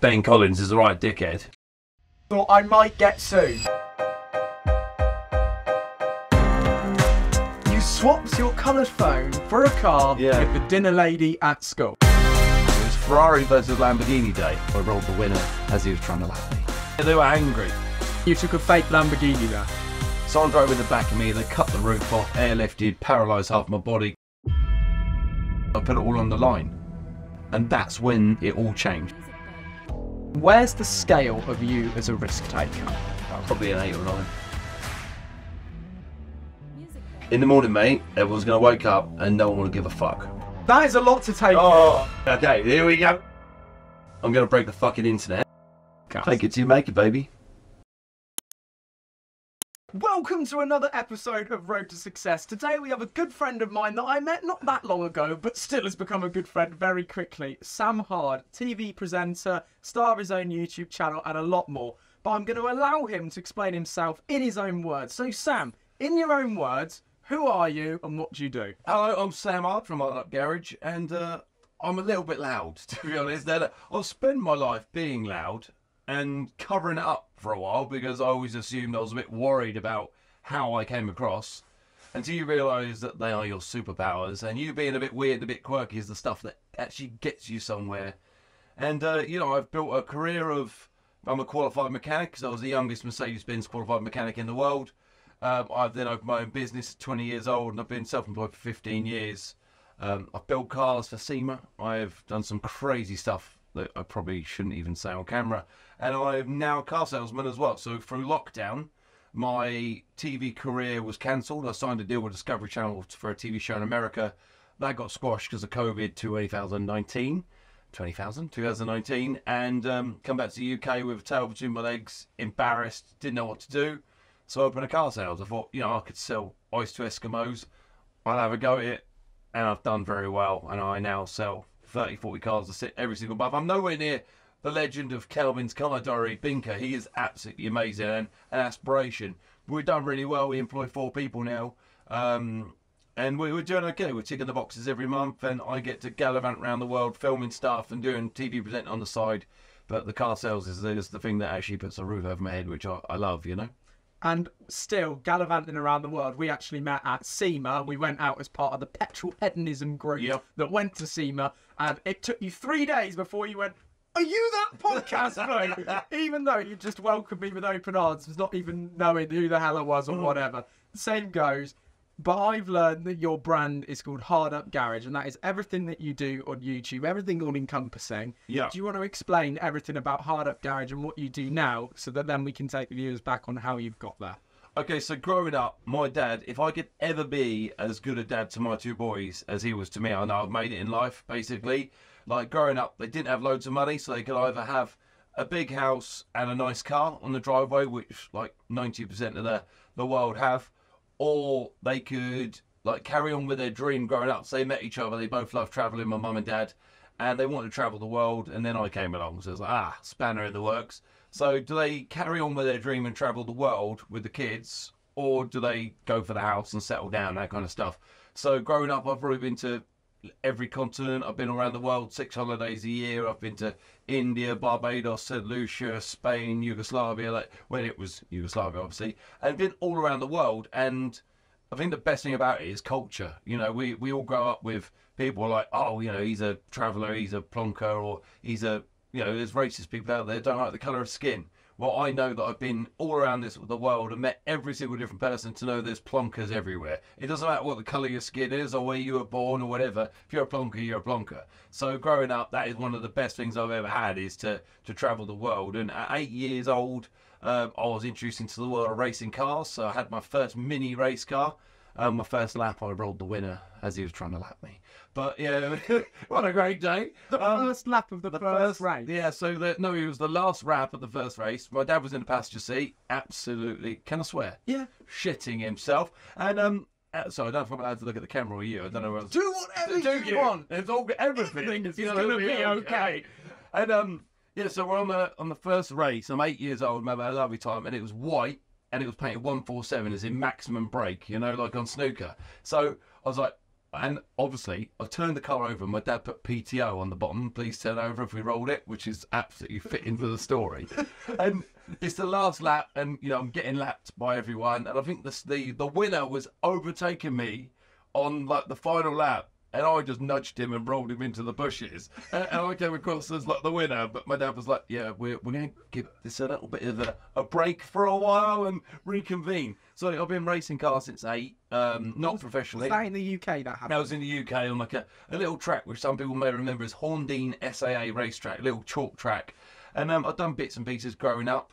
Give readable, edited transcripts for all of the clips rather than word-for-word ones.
Ben Collins is the right dickhead. Thought I might get soon. You swapped your coloured phone for a car with the dinner lady at school. It was Ferrari versus Lamborghini day. I rolled the winner as he was trying to lap me. They were angry. You took a fake Lamborghini there. Someone drove in the back of me, they cut the roof off, airlifted, paralysed half my body. I put it all on the line. And that's when it all changed. Where's the scale of you as a risk taker? Probably an 8 or 9. In the morning, mate, everyone's going to wake up and no one will give a fuck. That is a lot to take. Oh, okay, here we go. I'm going to break the fucking internet. Cuss. Take it to you, make it, baby. Welcome to another episode of Road to Success. Today we have a good friend of mine that I met not that long ago, but still has become a good friend very quickly. Sam Hard, TV presenter, star of his own YouTube channel, and a lot more. But I'm going to allow him to explain himself in his own words. So Sam, in your own words, who are you and what do you do? Hello, I'm Sam Hard from Hardup Garage, and I'm a little bit loud, to be honest. I'll spend my life being loud and covering it up for a while because I always assumed I was a bit worried about how I came across, until you realise that they are your superpowers, and you being a bit weird, a bit quirky is the stuff that actually gets you somewhere. And you know, I've built a career of, I'm a qualified mechanic because I was the youngest Mercedes-Benz qualified mechanic in the world. I've then opened my own business at 20 years old and I've been self-employed for 15 years. I've built cars for SEMA. I've done some crazy stuff that I probably shouldn't even say on camera. And I'm now a car salesman as well. So through lockdown, my TV career was cancelled. I signed a deal with Discovery Channel for a TV show in America. That got squashed because of COVID 2019. And come back to the UK with a tail between my legs, embarrassed, didn't know what to do. So I opened a car sales. I thought, you know, I could sell ice to Eskimos. I'll have a go at it. And I've done very well. And I now sell 30, 40 cars to sit every single month. I'm nowhere near the legend of Kelvin's Car Diary, Binker. He is absolutely amazing and an aspiration. We've done really well. We employ 4 people now. And we're doing okay. We're ticking the boxes every month. And I get to gallivant around the world filming stuff and doing TV present on the side. But the car sales is the thing that actually puts a roof over my head, which I love, you know. And still gallivanting around the world. We actually met at SEMA. We went out as part of the Petroidism group that went to SEMA. And it took you 3 days before you went, are you that podcast bloke? Even though you just welcomed me with open arms, not even knowing who the hell I was or whatever. Same goes. But I've learned that your brand is called Hardup Garage, and that is everything that you do on YouTube, everything all-encompassing. Yeah. Do you want to explain everything about Hardup Garage and what you do now, so that then we can take the viewers back on how you've got there? Okay, so growing up, my dad, if I could ever be as good a dad to my 2 boys as he was to me, I know I've made it in life, basically. Like, growing up, they didn't have loads of money, so they could either have a big house and a nice car on the driveway, which, like, 90% of the world have, or they could like carry on with their dream growing up. So they met each other, they both loved traveling, my mum and dad, and they wanted to travel the world, and then I came along, so it's like, ah, spanner in the works. So do they carry on with their dream and travel the world with the kids, or do they go for the house and settle down, that kind of stuff? So growing up, I've probably been to every continent, I've been around the world, 6 holidays a year, I've been to India, Barbados, St. Lucia, Spain, Yugoslavia, like when it was Yugoslavia obviously, and been all around the world. And I think the best thing about it is culture. You know, we all grow up with people like, oh, you know, he's a traveller, he's a plonker, or he's a, you know, there's racist people out there that don't like the colour of skin. Well, I know that I've been all around the world and met every single different person to know there's plonkers everywhere. It doesn't matter what the colour of your skin is or where you were born or whatever. If you're a plonker, you're a plonker. So growing up, that is one of the best things I've ever had, is to travel the world. And at 8 years old, I was introduced into the world of racing cars. So I had my first mini race car. My first lap, I rolled the winner as he was trying to lap me. But yeah, what a great day. The first lap of the first race. Yeah, so no, it was the last lap of the first race. My dad was in the passenger seat, absolutely, can I swear? Yeah. Shitting himself. And, so I don't know if I'm allowed to look at the camera or you, I don't know what else. Do whatever you want. It's all, everything is going to be okay. And, yeah, so we're on the first race. I'm 8 years old, remember, I had a lovely time, and it was white. And it was painted 147 as in maximum break, you know, like on snooker. So I was like, And obviously, I turned the car over and my dad put PTO on the bottom, please turn over if we rolled it, which is absolutely fitting for the story. And it's the last lap and, you know, I'm getting lapped by everyone. And I think the winner was overtaking me on like the final lap. And I just nudged him and rolled him into the bushes. And I came across as like the winner. But my dad was like, yeah, we're going to give this a little bit of a break for a while and reconvene. So I've been racing cars since 8, not professionally. Was that in the UK that happened? I was in the UK on like a little track, which some people may remember as Horndean SAA racetrack, little chalk track. And I've done bits and pieces growing up.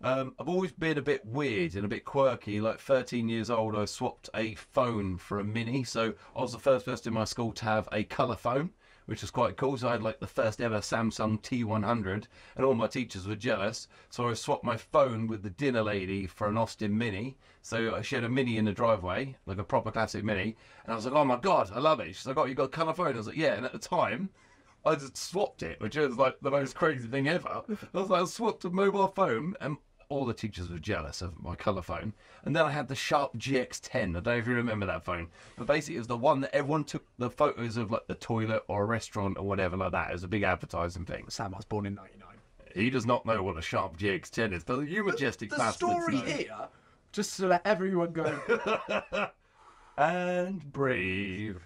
I've always been a bit weird and a bit quirky. Like 13 years old, I swapped a phone for a Mini. So I was the first person in my school to have a colour phone, which was quite cool. So I had like the first ever Samsung T100 and all my teachers were jealous. So I swapped my phone with the dinner lady for an Austin Mini. So I shared a Mini in the driveway, like a proper classic Mini. And I was like, oh my God, I love it. She's like, oh, you got a colour phone? I was like, yeah. And at the time, I just swapped it, which was like the most crazy thing ever. I was like, I swapped a mobile phone and all the teachers were jealous of my colour phone. And then I had the Sharp GX10. I don't know if you remember that phone. But basically it was the one that everyone took the photos of, like the toilet or a restaurant or whatever like that. It was a big advertising thing. Sam, I was born in 99. He does not know what a Sharp GX10 is, but you majestic bastards know. The story here, just to let everyone go. And breathe.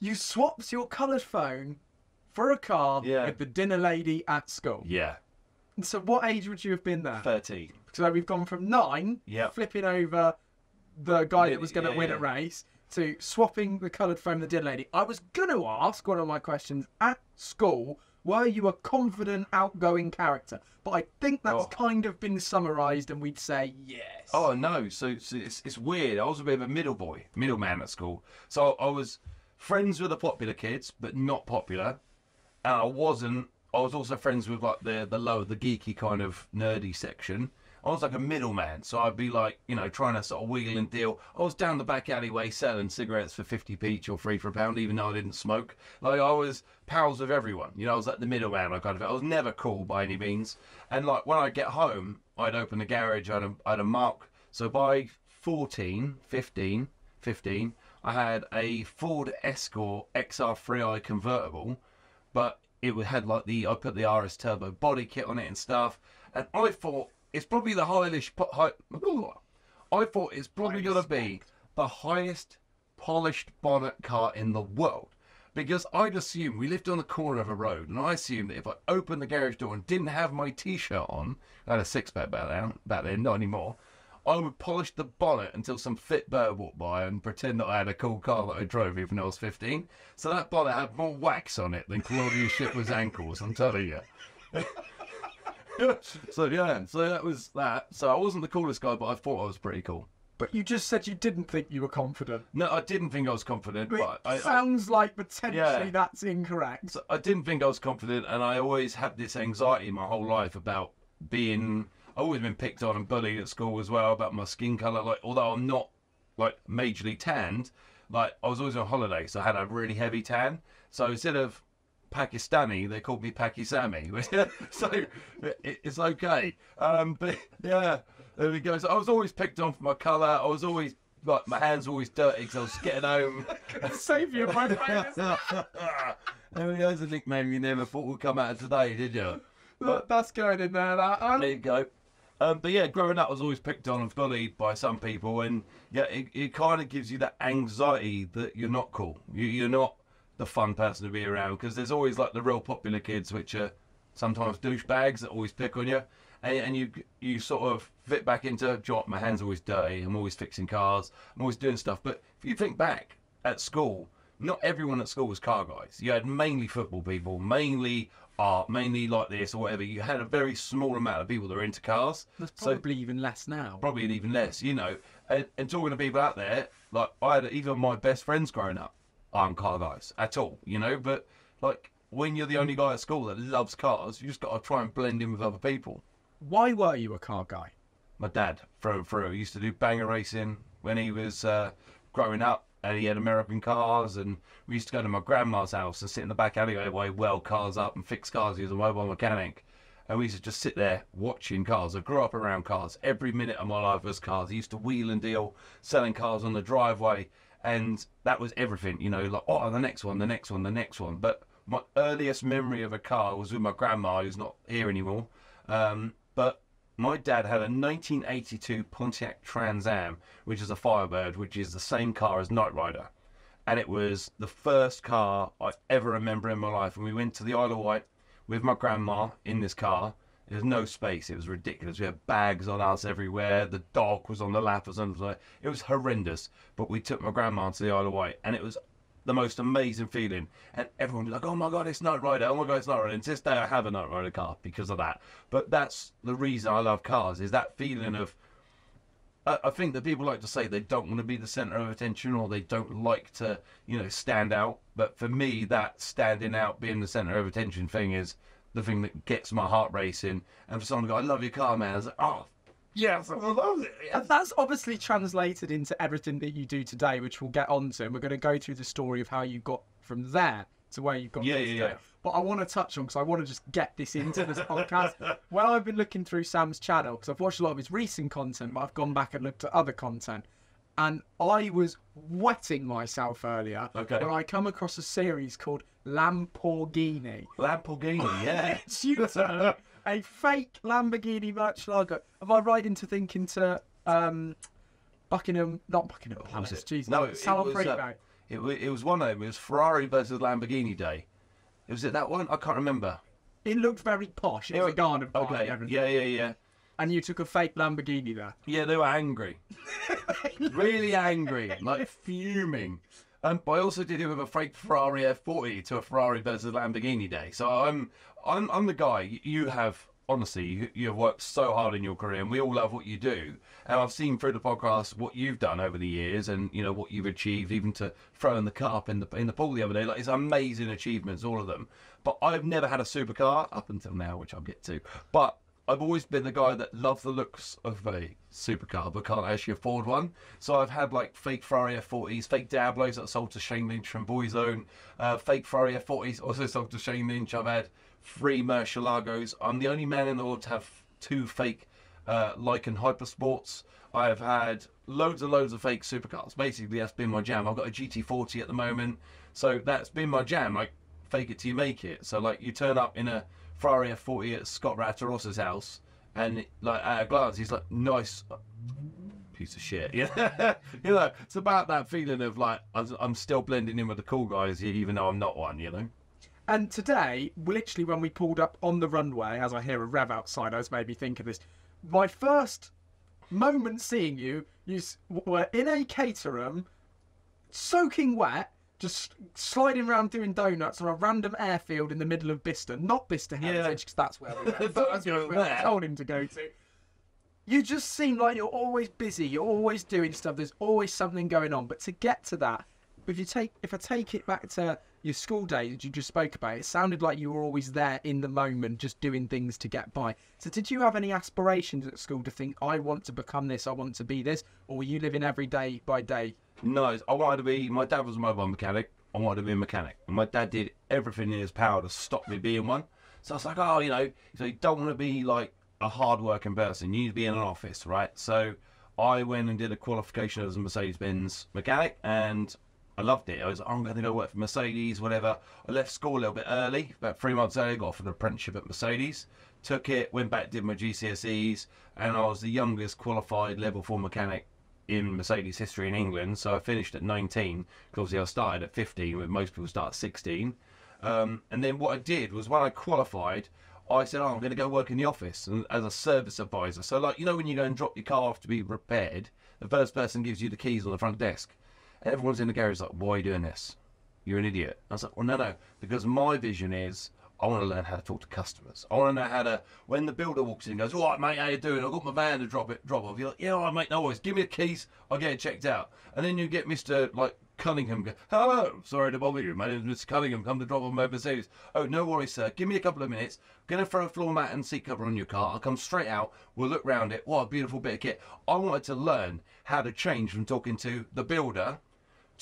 You swapped your coloured phone for a car with the dinner lady at school. Yeah. So what age would you have been there? 13. So we've gone from 9, flipping over the guy that was going to win a race, to swapping the coloured phone with the dead lady. I was going to ask one of my questions at school, were you a confident, outgoing character? But I think that's kind of been summarised and we'd say yes. Oh, no. So it's weird. I was a bit of a middleman at school. So I was friends with the popular kids, but not popular. And I was also friends with like the lower, the geeky kind of nerdy section. I was like a middleman, so I'd be like, you know, trying to sort of wheel and deal. I was down the back alleyway selling cigarettes for 50p each or 3 for £1, even though I didn't smoke. Like I was pals with everyone, you know. I was like the middleman. I was never cool by any means. And like when I'd get home, I'd open the garage. I'd mark. So by 15, I had a Ford Escort XR3i convertible, but it had like I put the RS Turbo body kit on it and stuff. And I thought it's probably going to be the highest polished bonnet car in the world. Because I'd assume we lived on the corner of a road. And I assumed that if I opened the garage door and didn't have my T-shirt on, I had a six-pack back then, not anymore, I would polish the bonnet until some fit bird walked by and pretend that I had a cool car that I drove even when I was 15. So that bonnet had more wax on it than Claudia Schiffer's ankles, I'm telling you. So that was that. So I wasn't the coolest guy, but I thought I was pretty cool. But you just said you didn't think you were confident. No, I didn't think I was confident. It sounds like potentially that's incorrect. So I didn't think I was confident, and I always had this anxiety my whole life about being... I've always been picked on and bullied at school as well about my skin colour. Like, although I'm not like majorly tanned, like I was always on holiday, so I had a really heavy tan. So instead of Pakistani, they called me Pakisami. So it's okay. But yeah, there we go. So I was always picked on for my colour. I was always like my hands were always dirty because I was getting home. Save your brother. There we go. That's a nickname you never thought would come out of today, did you? Look, that's going in there. There you go. But yeah, growing up, I was always picked on and bullied by some people, and yeah, it kind of gives you that anxiety that you're not cool. You're not the fun person to be around because there's always like the real popular kids, which are sometimes douchebags that always pick on you, and you sort of fit back into, do you know what, my hands are always dirty. I'm always fixing cars. I'm always doing stuff. But if you think back at school, not everyone at school was car guys. You had mainly football people, mainly art, mainly like this or whatever. You had a very small amount of people that were into cars. That's probably even less now. Probably even less, you know. And talking to people out there, like I had even my best friends growing up aren't car guys at all, you know. But like when you're the only guy at school that loves cars, you just got to try and blend in with other people. Why were you a car guy? My dad, through and through, used to do banger racing when he was growing up. And he had American cars, and we used to go to my grandma's house and sit in the back alleyway, weld cars up and fix cars. He was a mobile mechanic. And we used to just sit there watching cars. I grew up around cars. Every minute of my life was cars. I used to wheel and deal, selling cars on the driveway. And that was everything, you know, like, oh, the next one, the next one, the next one. But my earliest memory of a car was with my grandma, who's not here anymore. But my dad had a 1982 Pontiac Trans Am, which is a Firebird, which is the same car as Knight Rider. And it was the first car I ever remember in my life. And we went to the Isle of Wight with my grandma in this car. There was no space. It was ridiculous. We had bags on us everywhere. The dog was on the lap or something. It was horrendous. But we took my grandma to the Isle of Wight, and it was the most amazing feeling. And everyone was like, oh my God, it's Knight Rider. Oh my God, it's Knight Rider. And to this day, I have a Knight Rider car because of that. But that's the reason I love cars, is that feeling of... I think that people like to say they don't want to be the centre of attention, or they don't like to, you know, stand out. But for me, that standing out, being the centre of attention thing is... the thing that gets my heart racing. And for someone to go, I love your car, man. I was like, oh, yes, I love it. Yes. And that's obviously translated into everything that you do today, which we'll get onto. And we're going to go through the story of how you got from there to where you've got today. But I want to touch on, because I want to just get this into this podcast. Well, I've been looking through Sam's channel, because I've watched a lot of his recent content, but I've gone back and looked at other content. And I was wetting myself earlier when I come across a series called Lamborghini. Lamborghini, yeah. It's you, a fake Lamborghini merch logo. Am I right into thinking to Buckingham? Not Buckingham Palace. Jeez, no, it was one of them. It was Ferrari versus Lamborghini Day. Was it that one? I can't remember. It looked very posh. It was a garden party. Yeah. And you took a fake Lamborghini there? Yeah, they were angry. Really angry, like fuming. But I also did it with a fake Ferrari F40 to a Ferrari versus Lamborghini day. So I'm the guy. You have, honestly, you have worked so hard in your career, and we all love what you do. And I've seen through the podcast what you've done over the years, and, you know, what you've achieved, even to throwing the car up in the pool the other day. Like, it's amazing achievements, all of them. But I've never had a supercar up until now, which I'll get to. But I've always been the guy that loved the looks of a supercar but can't actually afford one. So I've had like fake Ferrari F40s, fake Diablos that I sold to Shane Lynch from Boyzone, fake Ferrari F40s also sold to Shane Lynch. I've had 3 Murcielagos. I'm the only man in the world to have 2 fake Lycan Hypersports. I have had loads and loads of fake supercars. Basically, that's been my jam. I've got a GT40 at the moment. So that's been my jam, like fake it till you make it. So like you turn up in a Ferrari F40 at Scott Ratterossa's house, and like at a glance he's like, nice piece of shit. Yeah. You know, it's about that feeling of like, I'm still blending in with the cool guys here, even though I'm not one, you know. And today, literally when we pulled up on the runway, as I hear a rev outside, I was maybe thinking this. My first moment seeing you, you were in a Caterham, soaking wet, just sliding around doing donuts on a random airfield in the middle of Bicester. Not Bicester Heritage, because that's where we were. That's where I told him to go to. You just seem like you're always busy. You're always doing stuff. There's always something going on. But to get to that, if I take it back to your school days that you just spoke about, it sounded like you were always there in the moment, just doing things to get by. So did you have any aspirations at school to think, I want to become this, I want to be this? Or were you living every day by day? No, I wanted to be, my dad was a mobile mechanic, I wanted to be a mechanic. And my dad did everything in his power to stop me being one. So I was like, oh, you know, so you don't want to be like a hard-working person, you need to be in an office, right? So I went and did a qualification as a Mercedes-Benz mechanic, and I loved it. I was like, oh, I'm going to go work for Mercedes, whatever. I left school a little bit early, about 3 months early, got off an apprenticeship at Mercedes, took it, went back, did my GCSEs, and I was the youngest qualified level 4 mechanic in Mercedes history in England. So I finished at 19, because obviously I started at 15, where most people start at 16. And then what I did was when I qualified, I said, oh, I'm going to go work in the office and as a service advisor. So like, you know, when you go and drop your car off to be repaired, the first person gives you the keys on the front desk. And everyone's in the garage like, why are you doing this? You're an idiot. I was like, well, no, because my vision is, I want to learn how to talk to customers. I want to know how to, when the builder walks in and goes, all right, mate, how you doing? I've got my van to drop off. You're like, yeah, all right, mate, no worries. Give me the keys. I'll get it checked out. And then you get Mr. like Cunningham go, hello, sorry to bother you. My name is Mr. Cunningham. Come to drop off my Mercedes. Oh, no worries, sir. Give me a couple of minutes. I'm going to throw a floor mat and seat cover on your car. I'll come straight out. We'll look round it. What a beautiful bit of kit. I wanted to learn how to change from talking to the builder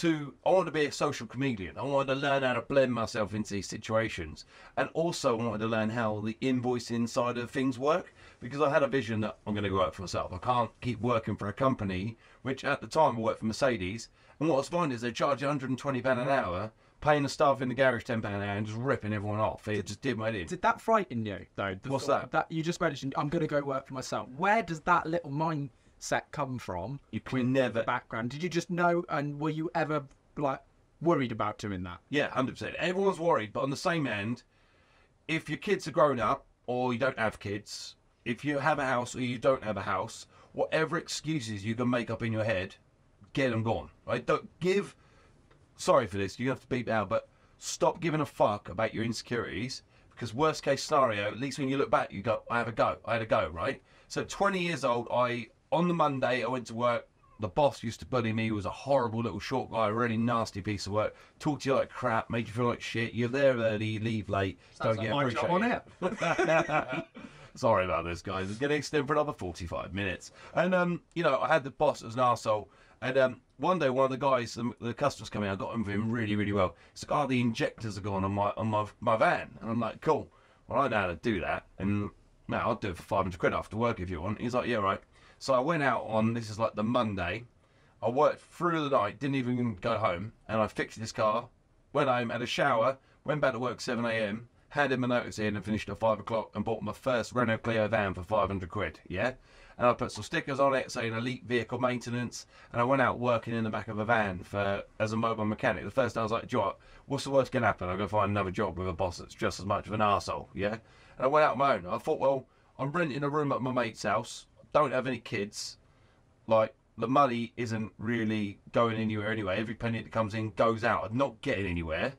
I wanted to be a social comedian. I wanted to learn how to blend myself into these situations. And also I wanted to learn how the invoicing side of things work, because I had a vision that I'm going to go out for myself. I can't keep working for a company, which at the time I worked for Mercedes. And what I was finding is they charge £120 an hour, paying the staff in the garage £10 an hour and just ripping everyone off. It just did my head in. Did that frighten you, though? What's that? That you just mentioned, I'm going to go work for myself. Where does that little mind set come from? You can never. Background. Did you just know, and were you ever like worried about doing that? Yeah, 100%. Everyone's worried, but on the same end, if your kids are grown up or you don't have kids, if you have a house or you don't have a house, whatever excuses you can make up in your head, get them gone. Right? Don't give. Sorry for this. You have to beep it out, but stop giving a fuck about your insecurities, because worst case scenario, at least when you look back, you go, I have a go. I had a go. Right? So 20 years old, on the Monday, I went to work. The boss used to bully me. He was a horrible little short guy, a really nasty piece of work. Talked to you like crap, made you feel like shit. You're there early, you leave late. Sounds don't like get appreciated. On Sorry about this, guys. It's going to extend for another 45 minutes. And, you know, I had the boss that was an arsehole. And one day, one of the guys, the customers coming, I got him for him really, really well. He's like, oh, the injectors are gone on my van. And I'm like, cool. Well, I know how to do that. And now I'll do it for 500 quid after work if you want. He's like, yeah, right. So I went out on, this is like the Monday, I worked through the night, didn't even go home, and I fixed this car, went home, had a shower, went back to work 7 AM, had him a notice in and finished at 5 o'clock and bought my first Renault Clio van for 500 quid, yeah? And I put some stickers on it saying elite vehicle maintenance, and I went out working in the back of a van for as a mobile mechanic. The first day I was like, do you know what, what's the worst can happen? I'll go find another job with a boss that's just as much of an arsehole, yeah? And I went out on my own. I thought, well, I'm renting a room at my mate's house, don't have any kids, like the money isn't really going anywhere anyway, every penny that comes in goes out, I'm not getting anywhere.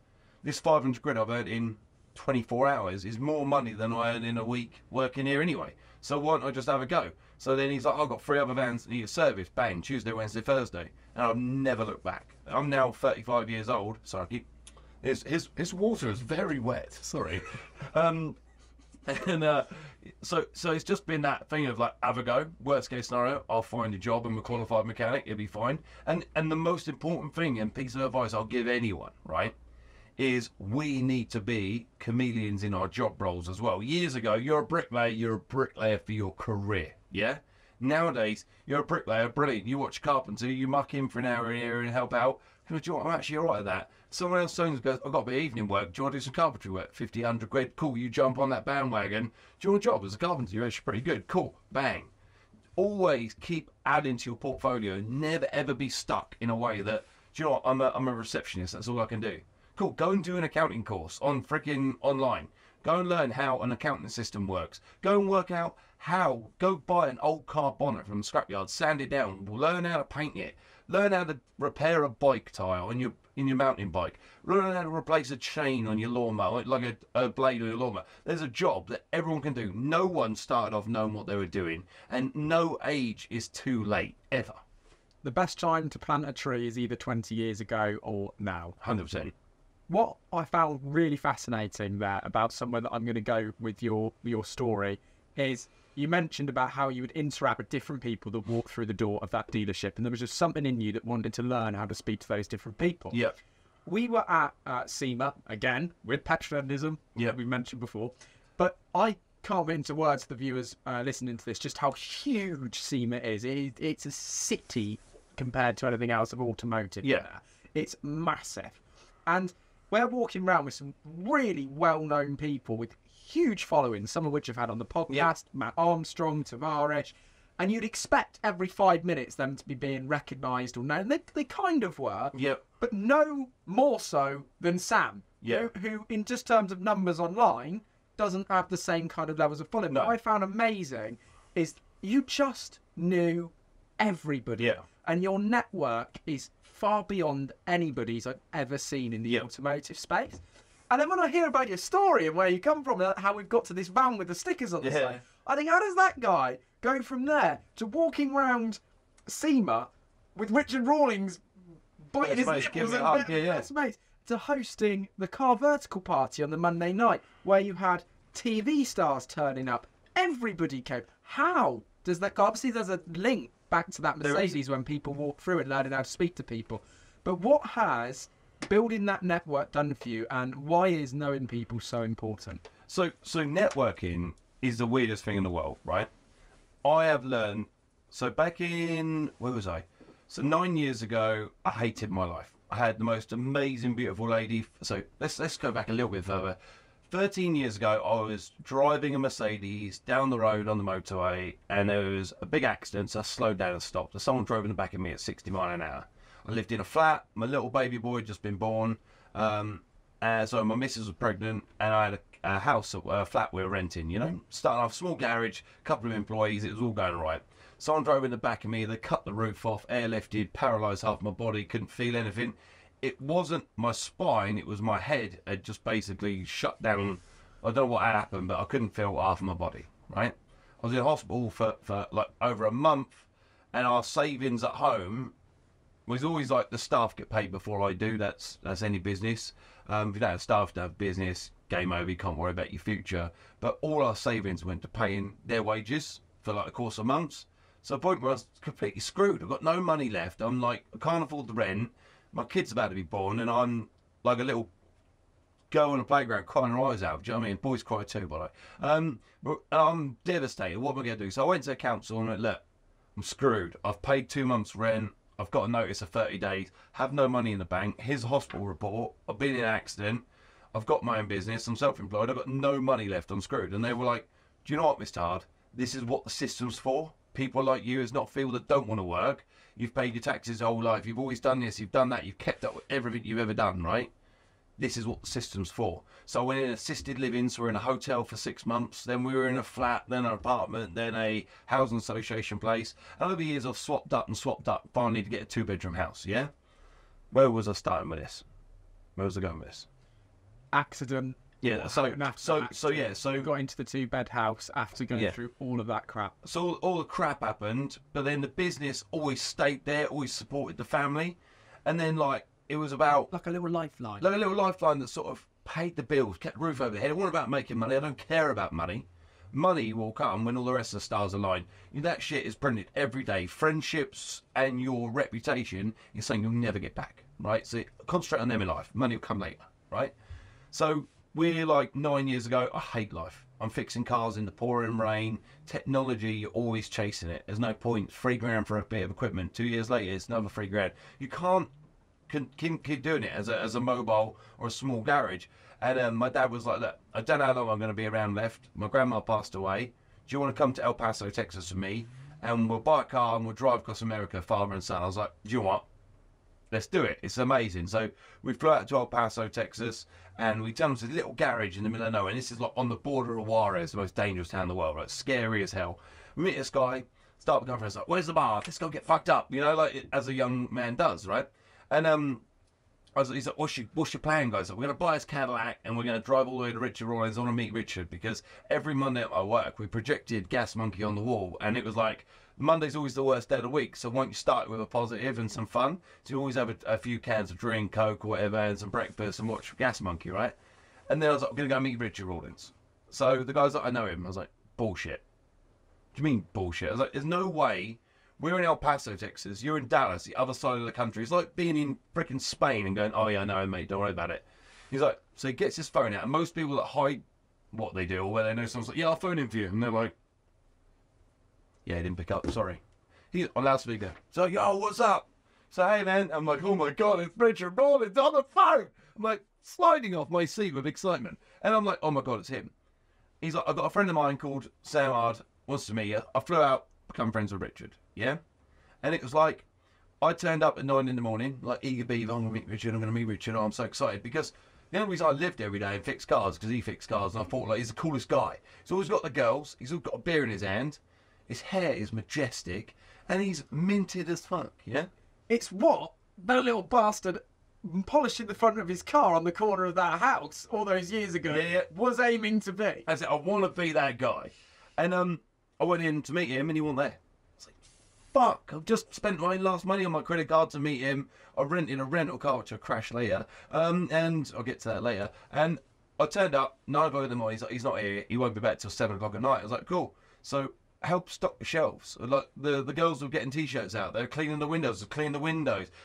This 500 quid I've earned in 24 hours is more money than I earn in a week working here anyway, so why don't I just have a go? So then he's like, I've got 3 other vans that need a service, bang, Tuesday, Wednesday, Thursday, and I've never looked back. I'm now 35 years old, so I keep, his water is very wet, sorry. And so it's just been that thing of like, have a go, worst case scenario, I'll find a job, I'm a qualified mechanic, it'll be fine. And the most important thing and piece of advice I'll give anyone, right, is we need to be chameleons in our job roles as well. Years ago, you're a bricklayer for your career, yeah? Nowadays, you're a bricklayer, brilliant, you watch carpenter, you muck in for an hour here and help out. Do you know what? I'm actually all right at that. Someone else goes, I've got a bit of evening work. Do you want to do some carpentry work? 50, 100 quid. Cool, you jump on that bandwagon. Do you want a job as a carpenter? You're actually pretty good. Cool, bang. Always keep adding to your portfolio. Never, ever be stuck in a way that, do you know what? I'm a receptionist. That's all I can do. Cool, go and do an accounting course on freaking online. Go and learn how an accounting system works. Go and work out how. Go buy an old car bonnet from the scrapyard, sand it down, learn how to paint it. Learn how to repair a bike tire on your mountain bike. Learn how to replace a chain on your lawnmower, like a blade on your lawnmower. There's a job that everyone can do. No one started off knowing what they were doing, and no age is too late, ever. The best time to plant a tree is either 20 years ago or now. 100%. What I found really fascinating there about somewhere that I'm going to go with your story is, you mentioned about how you would interact with different people that walked through the door of that dealership, and there was just something in you that wanted to learn how to speak to those different people. Yeah. We were at SEMA, again, with Petroidism, yeah, we mentioned before, but I can't put into words to the viewers listening to this just how huge SEMA is. It's a city compared to anything else of automotive. Yeah. It's massive. And we're walking around with some really well-known people with huge following, some of which I've had on the podcast, Matt Armstrong, Tavares, and you'd expect every 5 minutes them to be being recognised or known. They kind of were, but no more so than Sam, who in just terms of numbers online doesn't have the same kind of levels of following. No. What I found amazing is you just knew everybody, and your network is far beyond anybody's I've ever seen in the automotive space. And then when I hear about your story and where you come from, and how we've got to this van with the stickers on the side, I think, how does that guy go from there to walking round SEMA with Richard Rawlings biting his nipples and best mates, to hosting the Car Vertical party on the Monday night, where you had TV stars turning up, everybody came. How does that go? Obviously, there's a link back to that Mercedes when people walk through and learning how to speak to people. But what has building that network done for you, and why is knowing people so important? So networking is the weirdest thing in the world, right? I have learned, so back in, where was I? So 9 years ago, I hated my life. I had the most amazing, beautiful lady. So let's go back a little bit further. 13 years ago, I was driving a Mercedes down the road on the motorway, and there was a big accident, so I slowed down and stopped. And someone drove in the back of me at 60 miles an hour. I lived in a flat. My little baby boy had just been born. And so my missus was pregnant, and I had a house, a flat we were renting, you know? Starting off, small garage, a couple of employees, it was all going right. Someone drove in the back of me, they cut the roof off, airlifted, paralysed half my body, couldn't feel anything. It wasn't my spine, it was my head had just basically shut down. I don't know what had happened, but I couldn't feel half of my body, right? I was in hospital for like over a month, and our savings at home was always like, the staff get paid before I do, that's any business. If you don't have staff, don't have business, game over, you can't worry about your future. But all our savings went to paying their wages for like a course of months. So the point where I was completely screwed. I've got no money left. I'm like, I can't afford the rent. My kid's about to be born, and I'm like a little girl on the playground crying her eyes out. Do you know what I mean? Boys cry too, by the way. I'm devastated. What am I going to do? So I went to the council and went, look, I'm screwed. I've paid 2 months' rent. I've got a notice of 30 days. Have no money in the bank. Here's a hospital report. I've been in an accident. I've got my own business. I'm self-employed. I've got no money left. I'm screwed. And they were like, do you know what, Mr. Hard? This is what the system's for. People like you is not feel that don't want to work. You've paid your taxes your whole life. You've always done this. You've done that. You've kept up with everything you've ever done, right? This is what the system's for. So I went in assisted living. So we were in a hotel for 6 months. Then we were in a flat, then an apartment, then a housing association place. And over the years, I've swapped up, finally to get a 2-bedroom house, yeah? Where was I starting with this? Where was I going with this? Accident. Yeah, so got into the 2-bed house after going through all of that crap. So all the crap happened, but then the business always stayed there, always supported the family, and then like it was about like a little lifeline, that sort of paid the bills, kept the roof over the head. It wasn't about making money. I don't care about money. Money will come when all the rest of the stars align. That shit is printed every day. Friendships and your reputation is something you'll never get back, right? So concentrate on them in life. Money will come later, right? So we're like 9 years ago, I hate life. I'm fixing cars in the pouring rain. Technology, you're always chasing it. There's no point. £3 grand for a bit of equipment. 2 years later, it's another £3 grand. You can't keep doing it as a mobile or a small garage. And my dad was like, look, I don't know how long I'm going to be around left. My grandma passed away. Do you want to come to El Paso, Texas with me? And we'll buy a car and we'll drive across America, father and son. I was like, do you know what? Let's do it. It's amazing. So we flew out to El Paso, Texas, and we turned to this little garage in the middle of nowhere. And this is like on the border of Juarez, the most dangerous town in the world. Like scary as hell. We meet this guy, start with girlfriends, like, where's the bar? Let's go get fucked up. You know, like as a young man does, right? And he's like, what's your plan, guys? Like, we're going to buy his Cadillac and we're going to drive all the way to Richard Rawlings. I want to meet Richard because every Monday at my work, we projected Gas Monkey on the wall. And it was like, Monday's always the worst day of the week, so why don't you start with a positive and some fun? So you always have a few cans of drink, Coke or whatever, and some breakfast and watch Gas Monkey, right? And then I was like, I'm going to go meet Richard Rawlings. So the guy's like, I know him. I was like, bullshit. What do you mean bullshit? I was like, there's no way. We're in El Paso, Texas. You're in Dallas, the other side of the country. It's like being in frickin' Spain and going, oh yeah, I know him, mate. Don't worry about it. He's like, so he gets his phone out. And most people that hide what they do or where they know someone's like, yeah, I'll phone him for you. And they're like, yeah, he didn't pick up, sorry. He's on loudspeaker. So, yo, what's up? So, hey, man. I'm like, oh, my God, it's Richard Rawlings on the phone. I'm like, sliding off my seat with excitement. And I'm like, oh, my God, it's him. He's like, I've got a friend of mine called Sam Hard, wants to meet you. I flew out, become friends with Richard, yeah? And it was like, I turned up at 9 in the morning, like, eager beaver, I'm going to meet Richard. Oh, I'm so excited because the only reason I lived every day and fixed cars because he fixed cars. And I thought, like, he's the coolest guy. He's always got the girls. He's always got a beer in his hand. His hair is majestic, and he's minted as fuck, yeah? It's what that little bastard polishing the front of his car on the corner of that house all those years ago was aiming to be. I said, I want to be that guy. And I went in to meet him, and he wasn't there. I was like, fuck, I've just spent my last money on my credit card to meet him. I rented a rental car, which I'll crash later, and I'll get to that later. And I turned up, 9 o'clock in the morning, he's like, he's not here, he won't be back till 7 o'clock at night. I was like, cool. So help stock the shelves. Like the girls were getting t-shirts out, they're cleaning the windows,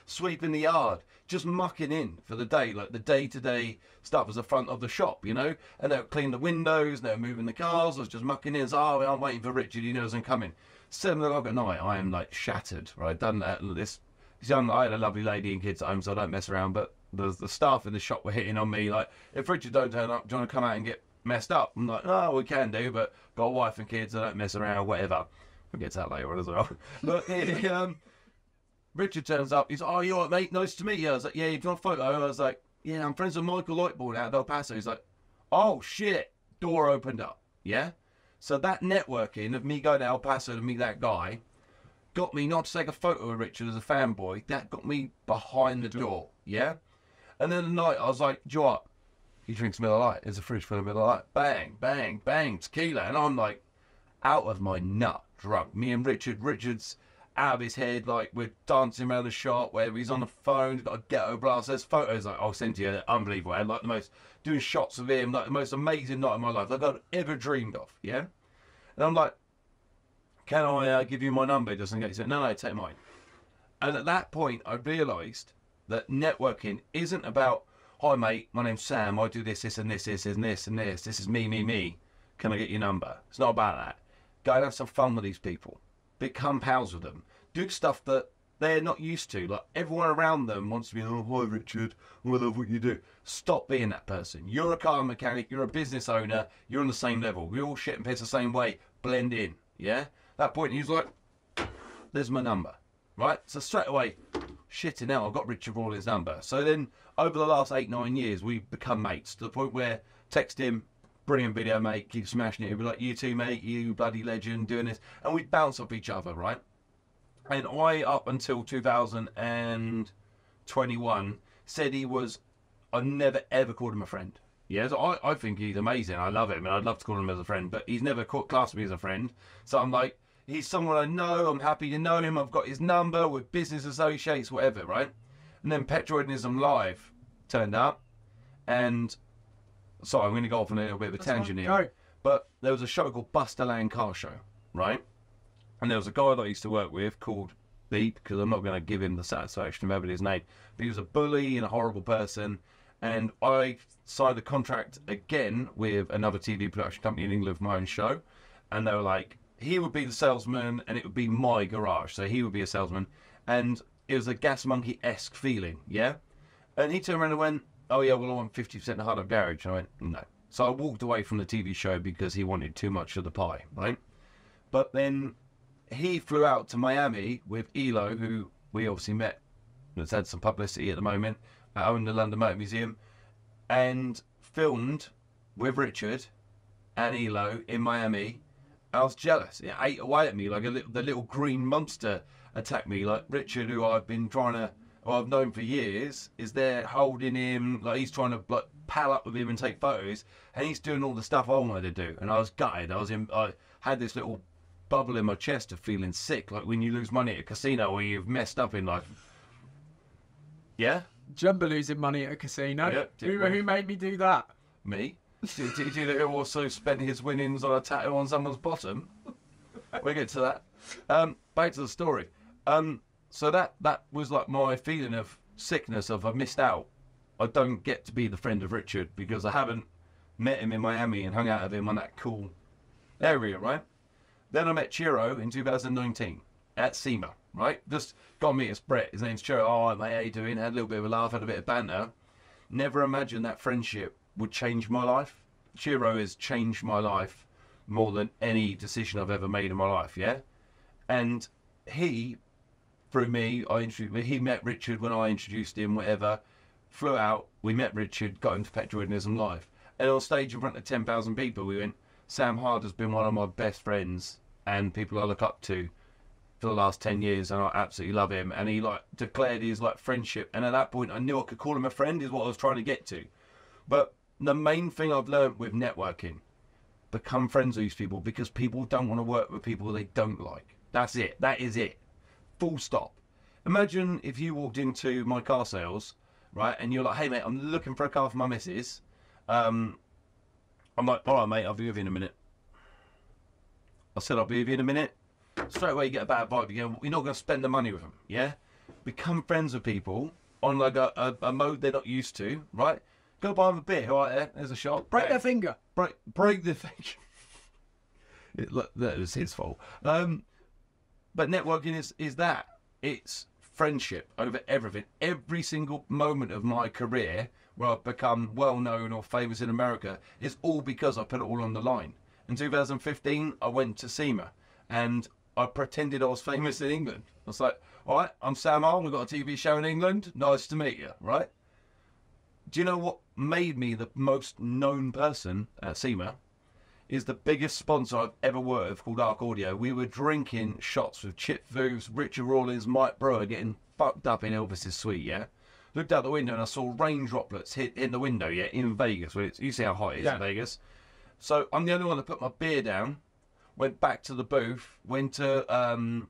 sweeping the yard, just mucking in for the day. Like the day-to-day stuff was the front of the shop, you know, and they were cleaning the windows and they were moving the cars. I was just mucking in. So, oh, I'm waiting for Richard, he knows I'm coming. 7 o'clock at night, I am like shattered, right? Done that. This young, I had a lovely lady and kids at home, so I don't mess around, but the staff in the shop were hitting on me like, if Richard don't turn up, do you want to come out and get messed up? I'm like, no, we can do, but got a wife and kids, I don't mess around, whatever. We'll get to that later on as well. But Richard turns up, he's like, oh, you all right, mate? Nice to meet you. I was like, yeah, you got a photo? I was like, yeah, I'm friends with Michael Lightboard out of El Paso. He's like, oh shit, door opened up, yeah? So that networking of me going to El Paso to meet that guy got me not to take a photo of Richard as a fanboy, that got me behind the door, yeah? And then the night I was like, do you know what? He drinks Miller Lite, there's a fridge full of Miller Lite. Bang, bang, bang, tequila. And I'm like, out of my nut, drunk. Me and Richard, Richard's out of his head, like we're dancing around the shop, wherever he's on the phone, he's got a ghetto blast. There's photos like, I'll send to you, unbelievable. I had like the most, doing shots of him, like the most amazing night of my life, like I've ever dreamed of, yeah? And I'm like, can I give you my number just in case? He said, no, no, take mine. And at that point, I realized that networking isn't about, hi mate, my name's Sam, I do this, this and this, this and this and this, this is me, me, me, can I get your number? It's not about that. Go and have some fun with these people. Become pals with them. Do stuff that they're not used to. Like everyone around them wants to be, oh hi Richard, I love what you do. Stop being that person. You're a car mechanic, you're a business owner, you're on the same level. We all shit and piss the same way. Blend in, yeah? At that point he was like, there's my number, right? So straight away, shitting out, I got Richard Rawlings' number. So then, over the last 8-9 years, we've become mates to the point where text him, brilliant video, mate, keep smashing it. He'll be like, you too, mate, you bloody legend, doing this. And we bounce off each other, right? And I, up until 2021, said he was, I never ever called him a friend. Yeah, so I think he's amazing. I love him and I'd love to call him as a friend, but he's never classed me as a friend. So I'm like, he's someone I know, I'm happy to know him, I've got his number, we're business associates, whatever, right? And then Petroidism Live turned up, and, sorry, I'm going to go off on a little bit of a tangent here, but there was a show called Buster Land Car Show, right? And there was a guy that I used to work with called Beep, because I'm not going to give him the satisfaction of having his name, but he was a bully and a horrible person, and I signed a contract again with another TV production company in England for my own show, and they were like, he would be the salesman and it would be my garage, so he would be a salesman, and it was a Gas Monkey-esque feeling, yeah? And he turned around and went, oh yeah, well I want 50% of Hardup Garage, and I went, no. So I walked away from the TV show because he wanted too much of the pie, right? But then he flew out to Miami with Elo, who we obviously met, that's had some publicity at the moment, I own the London Motor Museum, and filmed with Richard and Elo in Miami. I was jealous. It ate away at me like the little green monster attacked me. Like Richard, who I've been trying to, well, I've known for years, is there holding him. Like he's trying to like pal up with him and take photos, and he's doing all the stuff I wanted to do. And I was gutted. I had this little bubble in my chest of feeling sick, like when you lose money at a casino or you've messed up in life. Yeah. Jumba losing money at a casino. Yep. Who made me do that? Me. Did you know who also spent his winnings on a tattoo on someone's bottom? We'll get to that. Back to the story. So that was like my feeling of sickness of I missed out. I don't get to be the friend of Richard because I haven't met him in Miami and hung out with him on that cool area, right? Then I met Chiro in 2019 at SEMA, right? Just got to meet us, Brett. His name's Chiro. Oh, mate, how you doing? Had a little bit of a laugh, had a bit of banter. Never imagined that friendship would change my life. Chiro has changed my life more than any decision I've ever made in my life, yeah? And he, through me, he met Richard when I introduced him, whatever, flew out, we met Richard, got into Petroidism Live. And on stage in front of 10,000 people, we went, Sam Hardup has been one of my best friends and people I look up to for the last 10 years, and I absolutely love him. And he like declared his like friendship. And at that point, I knew I could call him a friend is what I was trying to get to. But the main thing I've learned with networking, become friends with these people because people don't want to work with people they don't like. That's it. That is it. Full stop. Imagine if you walked into my car sales, right, and you're like, hey, mate, I'm looking for a car for my missus. I'm like, all right, mate, I'll be with you in a minute. I said I'll be with you in a minute. Straight away you get a bad vibe. You go, you're not going to spend the money with them, yeah? Become friends with people on like a mode they're not used to, right? Go buy them a beer, all right, there's a shot. Break their finger. Break their finger. Look, that was his fault. But networking is that. It's friendship over everything. Every single moment of my career where I've become well-known or famous in America is all because I put it all on the line. In 2015, I went to SEMA and I pretended I was famous in England. I was like, all right, I'm Sam Arm, we've got a TV show in England. Nice to meet you, right? Do you know what made me the most known person at SEMA? Is the biggest sponsor I've ever worked with called Arc Audio. We were drinking shots with Chip Foose, Richard Rawlings, Mike Brewer getting fucked up in Elvis's suite, yeah? Looked out the window and I saw rain droplets hit in the window, yeah, in Vegas. Well, you see how hot it is in Vegas. So I'm the only one that put my beer down, went back to the booth, went to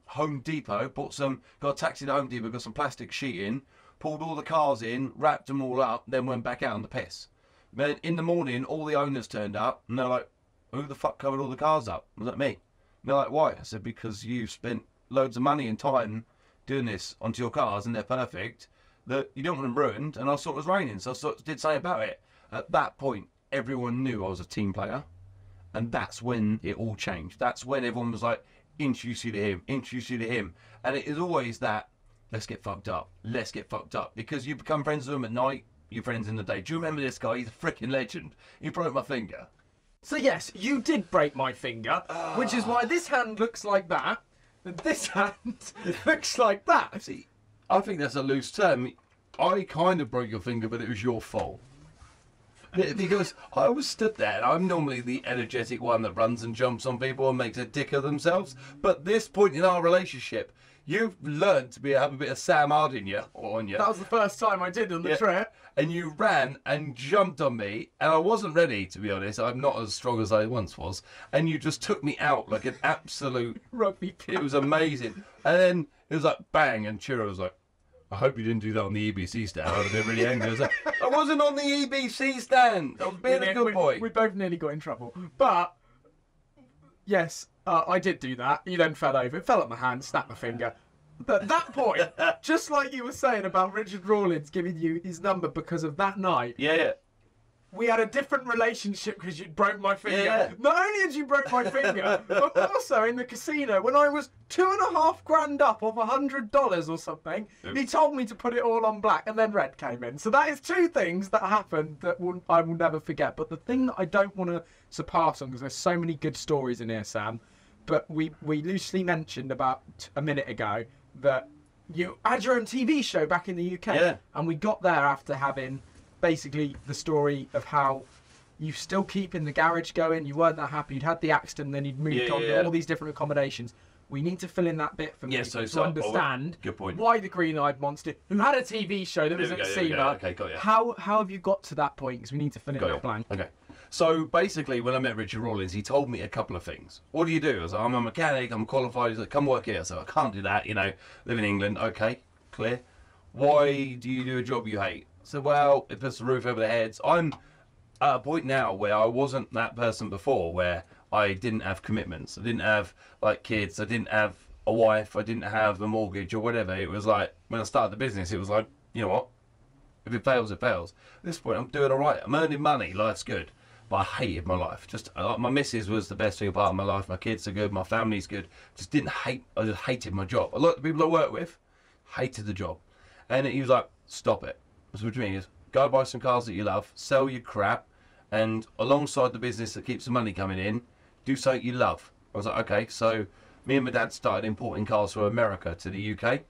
Home Depot, got a taxi to Home Depot, got some plastic sheeting, pulled all the cars in, wrapped them all up, then went back out on the piss. Then in the morning, all the owners turned up and they're like, who the fuck covered all the cars up? Was that me? And they're like, why? I said, because you've spent loads of money and time doing this onto your cars and they're perfect, that you don't want them ruined, and I saw it was raining, so I sort of did something about it. At that point, everyone knew I was a team player, and that's when it all changed. That's when everyone was like, introduce you to him, introduce you to him. And it is always that, let's get fucked up, let's get fucked up. Because you become friends with them at night, you're friends in the day. Do you remember this guy? He's a freaking legend. He broke my finger. So yes, you did break my finger, which is why this hand looks like that, and this hand looks like that. See, I think that's a loose term. I kind of broke your finger, but it was your fault. Because I was stood there, and I'm normally the energetic one that runs and jumps on people and makes a dick of themselves. But this point in our relationship, you've learned to have a bit of Sam Hard in you, or on you. That was the first time I did on the trip. And you ran and jumped on me, and I wasn't ready, to be honest. I'm not as strong as I once was. And you just took me out like an absolute rugby pig. It was amazing. And then it was like bang, and Chiro was like, I hope you didn't do that on the EBC stand. I would have been really angry. I was like, I wasn't on the EBC stand. I was being a good boy. We both nearly got in trouble. But, yes, I did do that. You then fell over. It fell at my hand, snapped my finger. But at that point, just like you were saying about Richard Rawlings giving you his number because of that night. Yeah. We had a different relationship because you broke my finger. Yeah. Not only had you broke my finger, but also in the casino, when I was £2,500 up off $100 or something, he told me to put it all on black, and then red came in. So that is two things that happened that I will never forget. But the thing that I don't want to surpass on, because there's so many good stories in here, Sam, but we loosely mentioned about a minute ago that you had your own TV show back in the UK, and we got there after having... basically the story of how you still keeping the garage going, you weren't that happy, you'd had the accident, then you'd moved on to all these different accommodations. We need to fill in that bit for me to understand why the green-eyed monster, who had a TV show that was at SEMA, how have you got to that point? Because we need to fill in that blank. Okay. So basically, when I met Richard Rawlings, he told me a couple of things. What do you do? I was like, I'm a mechanic, I'm qualified. He's like, come work here. So I can't do that, you know, live in England. Okay, clear. Why do you do a job you hate? So, well, it puts the roof over their heads. I'm at a point now where I wasn't that person before, where I didn't have commitments. I didn't have, like, kids. I didn't have a wife. I didn't have a mortgage or whatever. It was like, when I started the business, it was like, you know what? If it fails, it fails. At this point, I'm doing all right. I'm earning money. Life's good. But I hated my life. Just, my missus was the best thing about my life. My kids are good. My family's good. Just didn't hate. I just hated my job. A lot of the people I work with hated the job. And he was like, stop it. So what do you mean? Is go buy some cars that you love, sell your crap, and alongside the business that keeps the money coming in, do something you love. I was like, okay, so me and my dad started importing cars from America to the UK,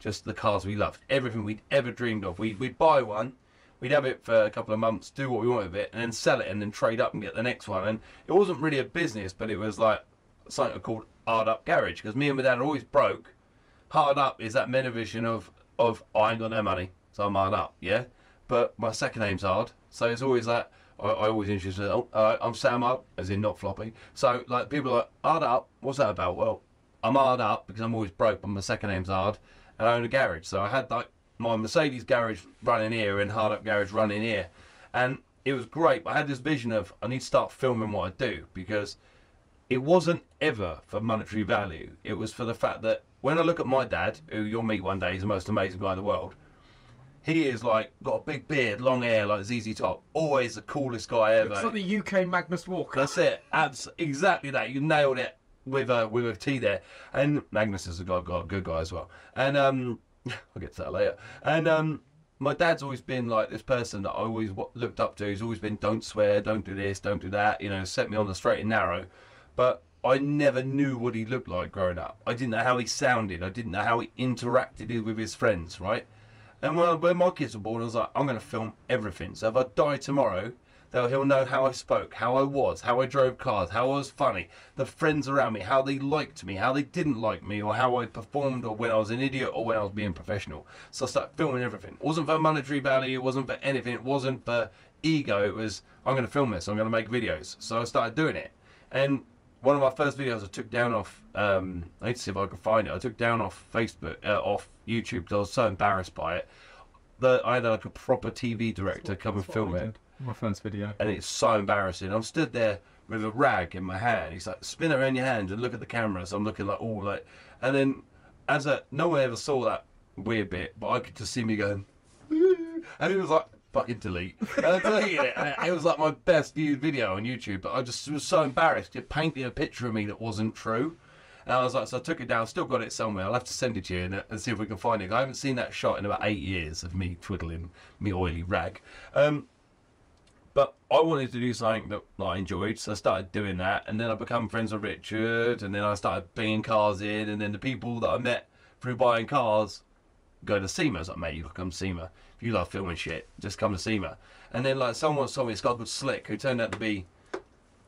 just the cars we loved, everything we'd ever dreamed of. We'd buy one, we'd have it for a couple of months, do what we want with it, and then sell it, and then trade up and get the next one. And it wasn't really a business, but it was like something called Hardup Garage, because me and my dad are always broke. Hard up is that metavision of I ain't got no money. So I'm hard up, yeah? But my second name's hard. So it's always like, I always introduce myself, I'm Sam Up, as in not floppy. So like people are like, hard up, what's that about? Well, I'm hard up because I'm always broke, but my second name's hard, and I own a garage. So I had like my Mercedes garage running here and hard up garage running here. And it was great, but I had this vision of, I need to start filming what I do, because it wasn't ever for monetary value. It was for the fact that when I look at my dad, who you'll meet one day, he's the most amazing guy in the world. He is like, got a big beard, long hair, like ZZ Top. Always the coolest guy ever. It's like the UK Magnus Walker. That's it. Exactly that. You nailed it with a T there. And Magnus is a good guy as well. And I'll get to that later. And my dad's always been like this person that I always looked up to. He's always been, don't swear, don't do this, don't do that. You know, set me on the straight and narrow. But I never knew what he looked like growing up. I didn't know how he sounded. I didn't know how he interacted with his friends, right? And when my kids were born, I was like, I'm going to film everything. So if I die tomorrow, he'll know how I spoke, how I was, how I drove cars, how I was funny, the friends around me, how they liked me, how they didn't like me, or how I performed, or when I was an idiot, or when I was being professional. So I started filming everything. It wasn't for monetary value. It wasn't for anything. It wasn't for ego. It was, I'm going to film this. I'm going to make videos. So I started doing it. And one of my first videos I took down off, I need to see if I can find it. I took down off Facebook, off YouTube, because I was so embarrassed by it that I had like a proper TV director come and film it. My first video. And it's so embarrassing. I'm stood there with a rag in my hand. He's like, spin around your hand and look at the camera. So I'm looking like, oh, like. And then, no one ever saw that weird bit, but I could just see me going, and it was like, fucking delete. And I deleted it. And it was like my best viewed video on YouTube, but I just was so embarrassed. It painted a picture of me that wasn't true. And I was like, so I took it down, still got it somewhere. I'll have to send it to you and see if we can find it. I haven't seen that shot in about 8 years of me twiddling me oily rag. But I wanted to do something that I enjoyed, so I started doing that. And then I became friends with Richard, and then I started bringing cars in. And then the people that I met through buying cars go to SEMA. I was like, mate, you come to SEMA. If you love filming shit, just come to SEMA. And then like someone saw me, this guy called Slick, who turned out to be,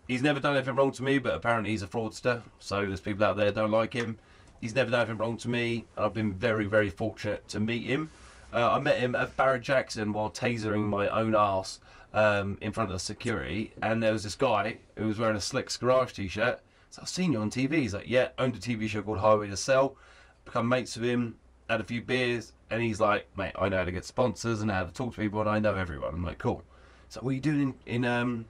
he's never done anything wrong to me, but apparently he's a fraudster. So there's people out there that don't like him. He's never done anything wrong to me. I've been very, very fortunate to meet him. I met him at Barrett Jackson while tasering my own arse in front of the security, and there was this guy who was wearing a Slick's Garage t-shirt. So I've seen you on TV. He's like, yeah, owned a TV show called Highway to Sell. Become mates with him, had a few beers, and he's like, mate, I know how to get sponsors and how to talk to people, and I know everyone. I'm like, cool. So what are you doing in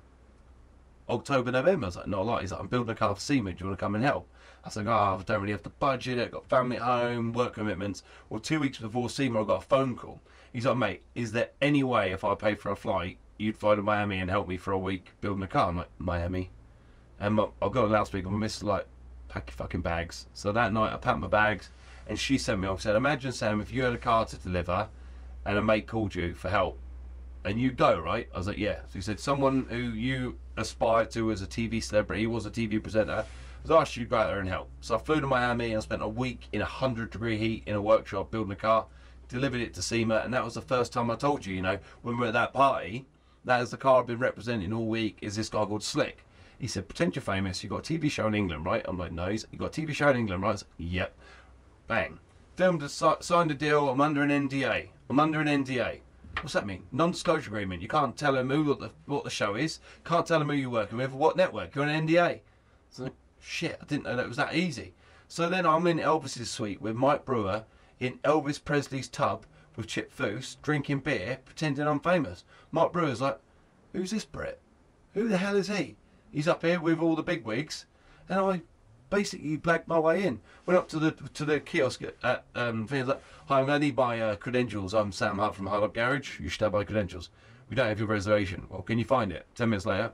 October, November? I was like, not a lot. He's like, I'm building a car for SEMA. Do you want to come and help? I was like, oh, I don't really have the budget. I've got family at home, work commitments. Well, 2 weeks before SEMA, I got a phone call. He's like, mate, is there any way if I pay for a flight, you'd fly to Miami and help me for a week building a car? I'm like, Miami? And I've got a loudspeaker. I missed, like, pack your fucking bags. So that night, I packed my bags, and she sent me off. Said, imagine, Sam, if you had a car to deliver and a mate called you for help, and you go, right? I was like, yeah. So he said, someone who you aspire to as a TV celebrity, he was a TV presenter, was asked you to go out there and help. So I flew to Miami and I spent a week in 100-degree heat in a workshop building a car, delivered it to SEMA, and that was the first time I told you, you know, when we were at that party, that is the car I've been representing all week, is this guy called Slick. He said, pretend you're famous, you've got a TV show in England, right? I'm like, no. He's like, you've got a TV show in England, right? I was like, yep. Bang. Filmed, signed a deal, I'm under an NDA. I'm under an NDA. What's that mean? Non-disclosure agreement. You can't tell him who, what the show is, can't tell him who you're working with, what network, you're on an NDA. So, shit, I didn't know that was that easy. So then I'm in Elvis's suite with Mike Brewer, in Elvis Presley's tub with Chip Foose, drinking beer, pretending I'm famous. Mike Brewer's like, who's this Brit? Who the hell is he? He's up here with all the big wigs. And I basically blagged my way in. Went up to the kiosk at things like, hi, I'm going to need my credentials. I'm Sam Hart from Hardup Garage. You should have my credentials. We don't have your reservation. Well, can you find it? 10 minutes later,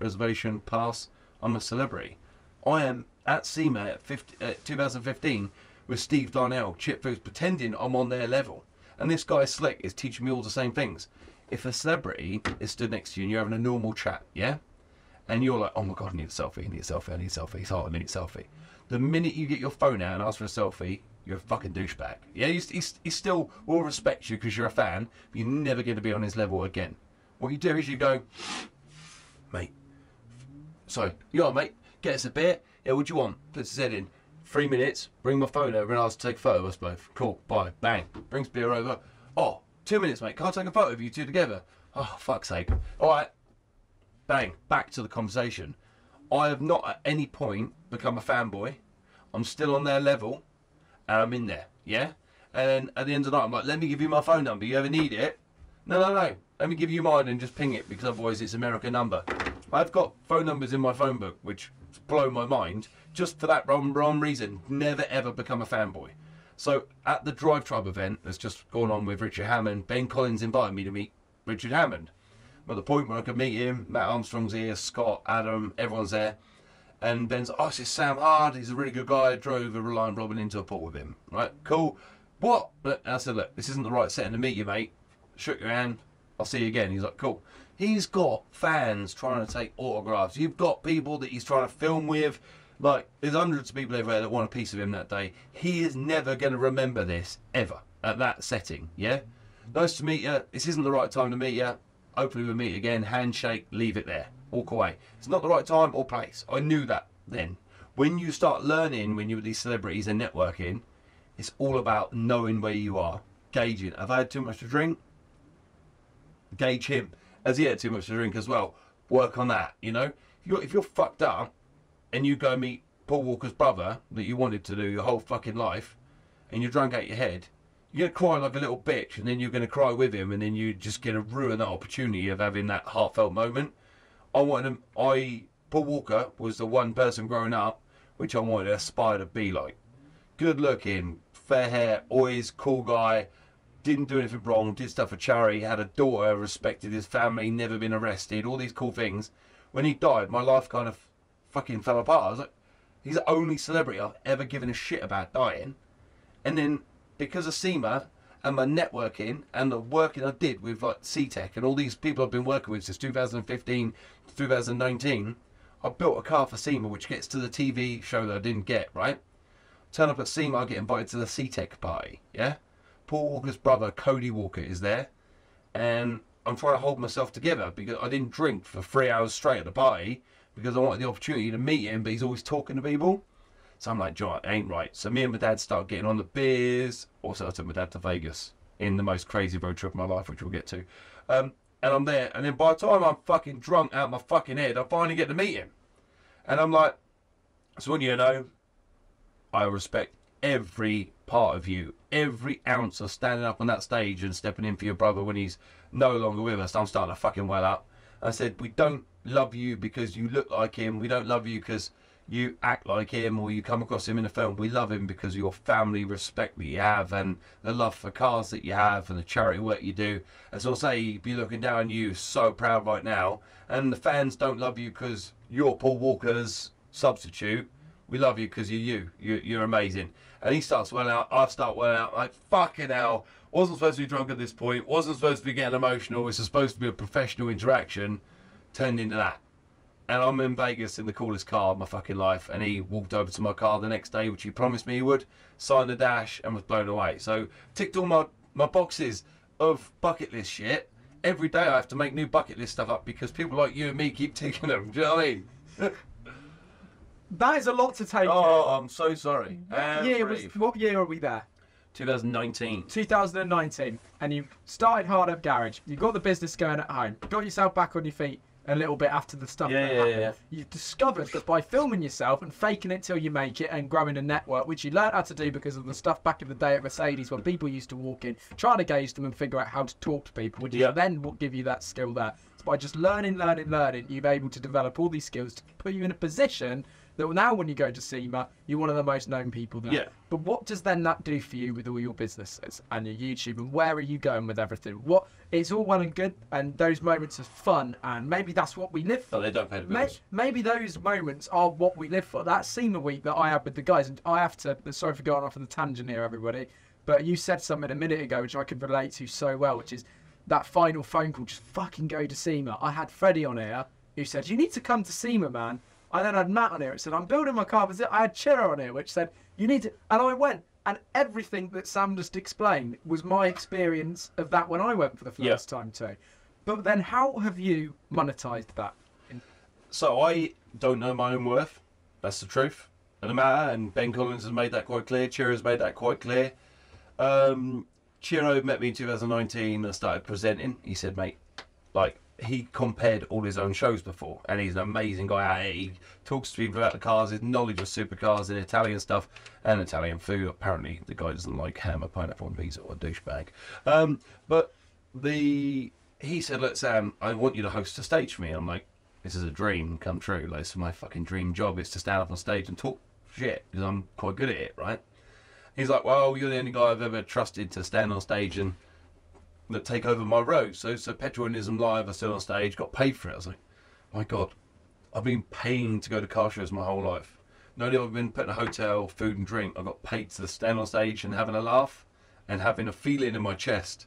reservation, pass. I'm a celebrity. I am at SEMA at 2015 with Steve Darnell, Chip Foose, pretending I'm on their level. And this guy Slick is teaching me all the same things. If a celebrity is stood next to you and you're having a normal chat, yeah? And you're like, oh my God, I need a selfie, I need a selfie, I need a selfie, it's hard, I need a selfie. The minute you get your phone out and ask for a selfie, you're a fucking douchebag. Yeah, he still will respect you because you're a fan, but you're never going to be on his level again. What you do is you go, mate, so, you all right, mate, get us a beer. Yeah, what do you want? Puts his head in. 3 minutes, bring my phone over and ask to take a photo of us both. Cool, bye, bang. Brings beer over. Oh, 2 minutes, mate, can't take a photo of you two together. Oh, fuck's sake. All right, bang, back to the conversation. I have not at any point become a fanboy. I'm still on their level, and I'm in there, yeah? And then at the end of the night, I'm like, let me give you my phone number. You ever need it? No, no, no, let me give you mine and just ping it because otherwise it's an American number. I've got phone numbers in my phone book, which blow my mind, just for that wrong reason, never ever become a fanboy. So at the Drive Tribe event that's just gone on with Richard Hammond, Ben Collins invited me to meet Richard Hammond. I'm at the point where I could meet him, Matt Armstrong's here, Scott, Adam, everyone's there. And Ben's like, oh, this is Sam Hard, he's a really good guy, I drove a Reliant Robin into a port with him. Right, cool. What? And I said, look, this isn't the right setting to meet you, mate. Shook your hand, I'll see you again. He's like, cool. He's got fans trying to take autographs. You've got people that he's trying to film with. Like, there's hundreds of people everywhere that want a piece of him that day. He is never going to remember this, ever, at that setting, yeah? Nice to meet you. This isn't the right time to meet you. Hopefully we'll meet again. Handshake, leave it there. Walk away. It's not the right time or place. I knew that then. When you start learning, when you're with these celebrities and networking, it's all about knowing where you are, gauging. Have I had too much to drink? Gauge him. Has he had too much to drink as well? Work on that, you know? If you're fucked up and you go meet Paul Walker's brother that you wanted to do your whole fucking life and you're drunk out your head, you're going to cry like a little bitch and then you're going to cry with him and then you're just going to ruin that opportunity of having that heartfelt moment. I wanted him, Paul Walker was the one person growing up which I wanted to aspire to be like. Good looking, fair hair, always cool guy. Didn't do anything wrong, did stuff for charity, had a daughter, respected his family, never been arrested, all these cool things. When he died, my life kind of fucking fell apart. I was like, he's the only celebrity I've ever given a shit about dying. And then because of SEMA and my networking and the working I did with like C Tech and all these people I've been working with since 2015 to 2019, I built a car for SEMA, which gets to the TV show that I didn't get, right? Turn up at SEMA, I get invited to the C Tech party, yeah? Paul Walker's brother, Cody Walker, is there, and I'm trying to hold myself together because I didn't drink for 3 hours straight at the party because I wanted the opportunity to meet him, but he's always talking to people. So I'm like, John, it ain't right. So me and my dad start getting on the beers. Also, I took my dad to Vegas in the most crazy road trip of my life, which we'll get to. And I'm there, and then by the time I'm fucking drunk out of my fucking head, I finally get to meet him. And I'm like, so what do you know? I respect every part of you, every ounce of standing up on that stage and stepping in for your brother when he's no longer with us. I'm starting to fucking well up. I said, we don't love you because you look like him, we don't love you because you act like him or you come across him in a film. We love him because of your family respect that you have and the love for cars that you have and the charity work you do. As I say, you'd be looking down on you, so proud right now, and the fans don't love you because you're Paul Walker's substitute. We love you because you're you. You're amazing. And he starts well out. I start well out. Like, fucking hell. Wasn't supposed to be drunk at this point. Wasn't supposed to be getting emotional. It's supposed to be a professional interaction. Turned into that. And I'm in Vegas in the coolest car of my fucking life. And he walked over to my car the next day, which he promised me he would. Signed the dash and was blown away. So ticked all my boxes of bucket list shit. Every day I have to make new bucket list stuff up because people like you and me keep ticking them. Do you know what I mean? That is a lot to take. Oh, I'm so sorry. What year are we there? 2019. 2019. And you started Hardup Garage. You got the business going at home. Got yourself back on your feet a little bit after the stuff that happened. You discovered that by filming yourself and faking it till you make it and growing a network, which you learned how to do because of the stuff back in the day at Mercedes when people used to walk in, trying to gauge them and figure out how to talk to people, which is then what give you that skill there. So by just learning, you've been able to develop all these skills to put you in a position that now when you go to SEMA, you're one of the most known people there. Yeah. But what does then that do for you with all your businesses and your YouTube, and where are you going with everything? What, it's all well and good, and those moments are fun, and maybe that's what we live for. No, they don't pay the bills. Maybe those moments are what we live for. That SEMA week that I had with the guys, and I have to, sorry for going off on the tangent here, everybody, but you said something a minute ago, which I could relate to so well, which is that final phone call, just fucking go to SEMA. I had Freddie on here, who said, you need to come to SEMA, man. And then I had Matt on here, it said, I'm building my car. I had Chiro on here, which said, you need to... And I went, and everything that Sam just explained was my experience of that when I went for the first time too. But then how have you monetized that? So I don't know my own worth. That's the truth. And Ben Collins has made that quite clear. Chiro's made that quite clear. Chiro met me in 2019 and started presenting. He said, mate, like... He compared all his own shows before, and he's an amazing guy out here. He talks to people about the cars, his knowledge of supercars and Italian stuff and Italian food. Apparently the guy doesn't like ham or pineapple and peas or a douchebag. But he said, look Sam, I want you to host a stage for me. I'm like, this is a dream come true. Like, it's my fucking dream job is to stand up on stage and talk shit, because I'm quite good at it, right? He's like, well, you're the only guy I've ever trusted to stand on stage and that take over my road. So Petroidism Live, I stood on stage, got paid for it. I was like, my God, I've been paying to go to car shows my whole life. Not only I've been put in a hotel, food and drink, I got paid to stand on stage and having a laugh and having a feeling in my chest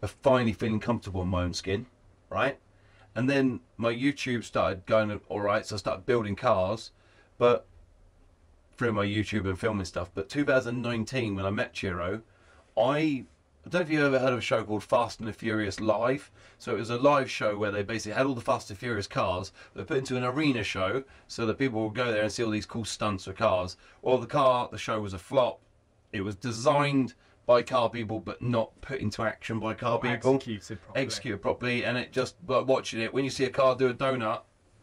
of finally feeling comfortable in my own skin, right? And then my YouTube started going all right, so I started building cars, but through my YouTube and filming stuff. But 2019, when I met Chiro, I don't know if you ever heard of a show called Fast and the Furious Live. So it was a live show where they basically had all the Fast and Furious cars. They put into an arena show so that people would go there and see all these cool stunts with cars. Well, the show was a flop. It was designed by car people, but not put into action by car people. Executed properly. And it just, like watching it, when you see a car do a donut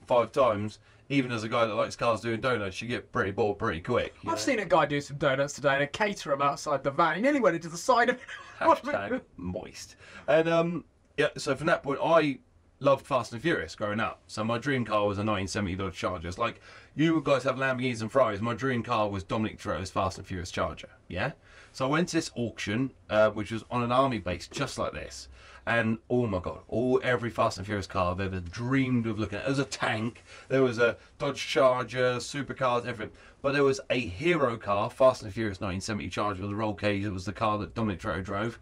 5 times, even as a guy that likes cars doing donuts, you get pretty bored pretty quick. I've seen a guy do some donuts today and a caterer outside the van. He nearly went into the side of it. Moist. And yeah, so from that point, I loved Fast and Furious growing up. So my dream car was a 1970 Dodge Charger. It's like, you guys have Lamborghinis and Ferraris. My dream car was Dominic Toretto's Fast and Furious Charger, yeah? So I went to this auction, which was on an army base, just like this. And oh my God, every Fast and Furious car I've ever dreamed of looking at. There was a tank, there was a Dodge Charger, supercars, everything. But there was a hero car, Fast and Furious 1970 Charger with a roll cage. It was the car that Dominic Toretto drove,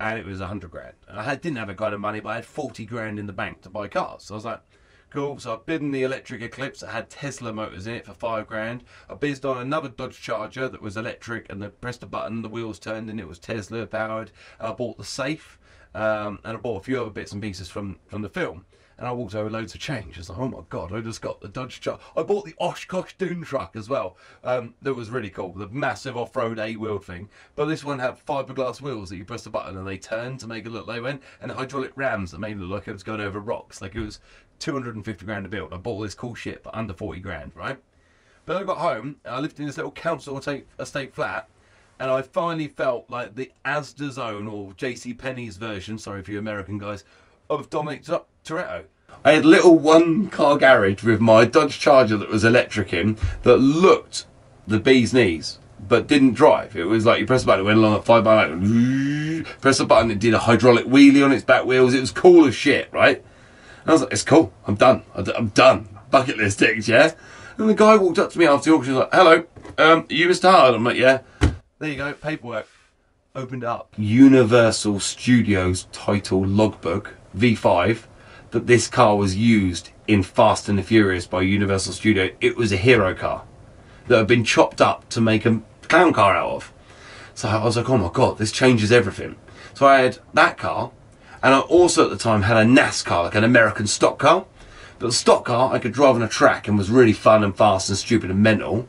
and it was 100 grand. And I didn't have a kind of money, but I had 40 grand in the bank to buy cars. So I was like, cool. So I bid in the electric Eclipse that had Tesla motors in it for 5 grand. I bid on another Dodge Charger that was electric, and then pressed a button, the wheels turned, and it was Tesla powered. I bought the safe. And I bought a few other bits and pieces from the film. And I walked over loads of change. I was like, oh my God, I just got the Dodge Charger. I bought the Oshkosh Dune truck as well. That was really cool. The massive off-road 8-wheel thing. But this one had fiberglass wheels that you press the button and they turned to make it look like they went. And hydraulic rams that made it look like it was going over rocks. Like it was 250 grand to build. I bought all this cool shit for under 40 grand, right? But I got home, and I lived in this little council estate flat. And I finally felt like the Asda Zone, or JCPenney's version, sorry for you American guys, of Dominic Toretto. I had a little one-car garage with my Dodge Charger that was electric in, that looked the bee's knees, but didn't drive. It was like, you press the button, it went along at 5 by 9, press the button, it did a hydraulic wheelie on its back wheels. It was cool as shit, right? And I was like, it's cool, I'm done, I'm done. Bucket list ticked, yeah? And the guy walked up to me after the auction, he was like, hello, are you Mr. Hard? I'm like, yeah. There you go, paperwork. Opened up. Universal Studios title logbook, V5, that this car was used in Fast and the Furious by Universal Studios. It was a hero car that had been chopped up to make a clown car out of. So I was like, oh my God, this changes everything. So I had that car, and I also at the time had a NASCAR, like an American stock car. But the stock car I could drive on a track and was really fun and fast and stupid and mental.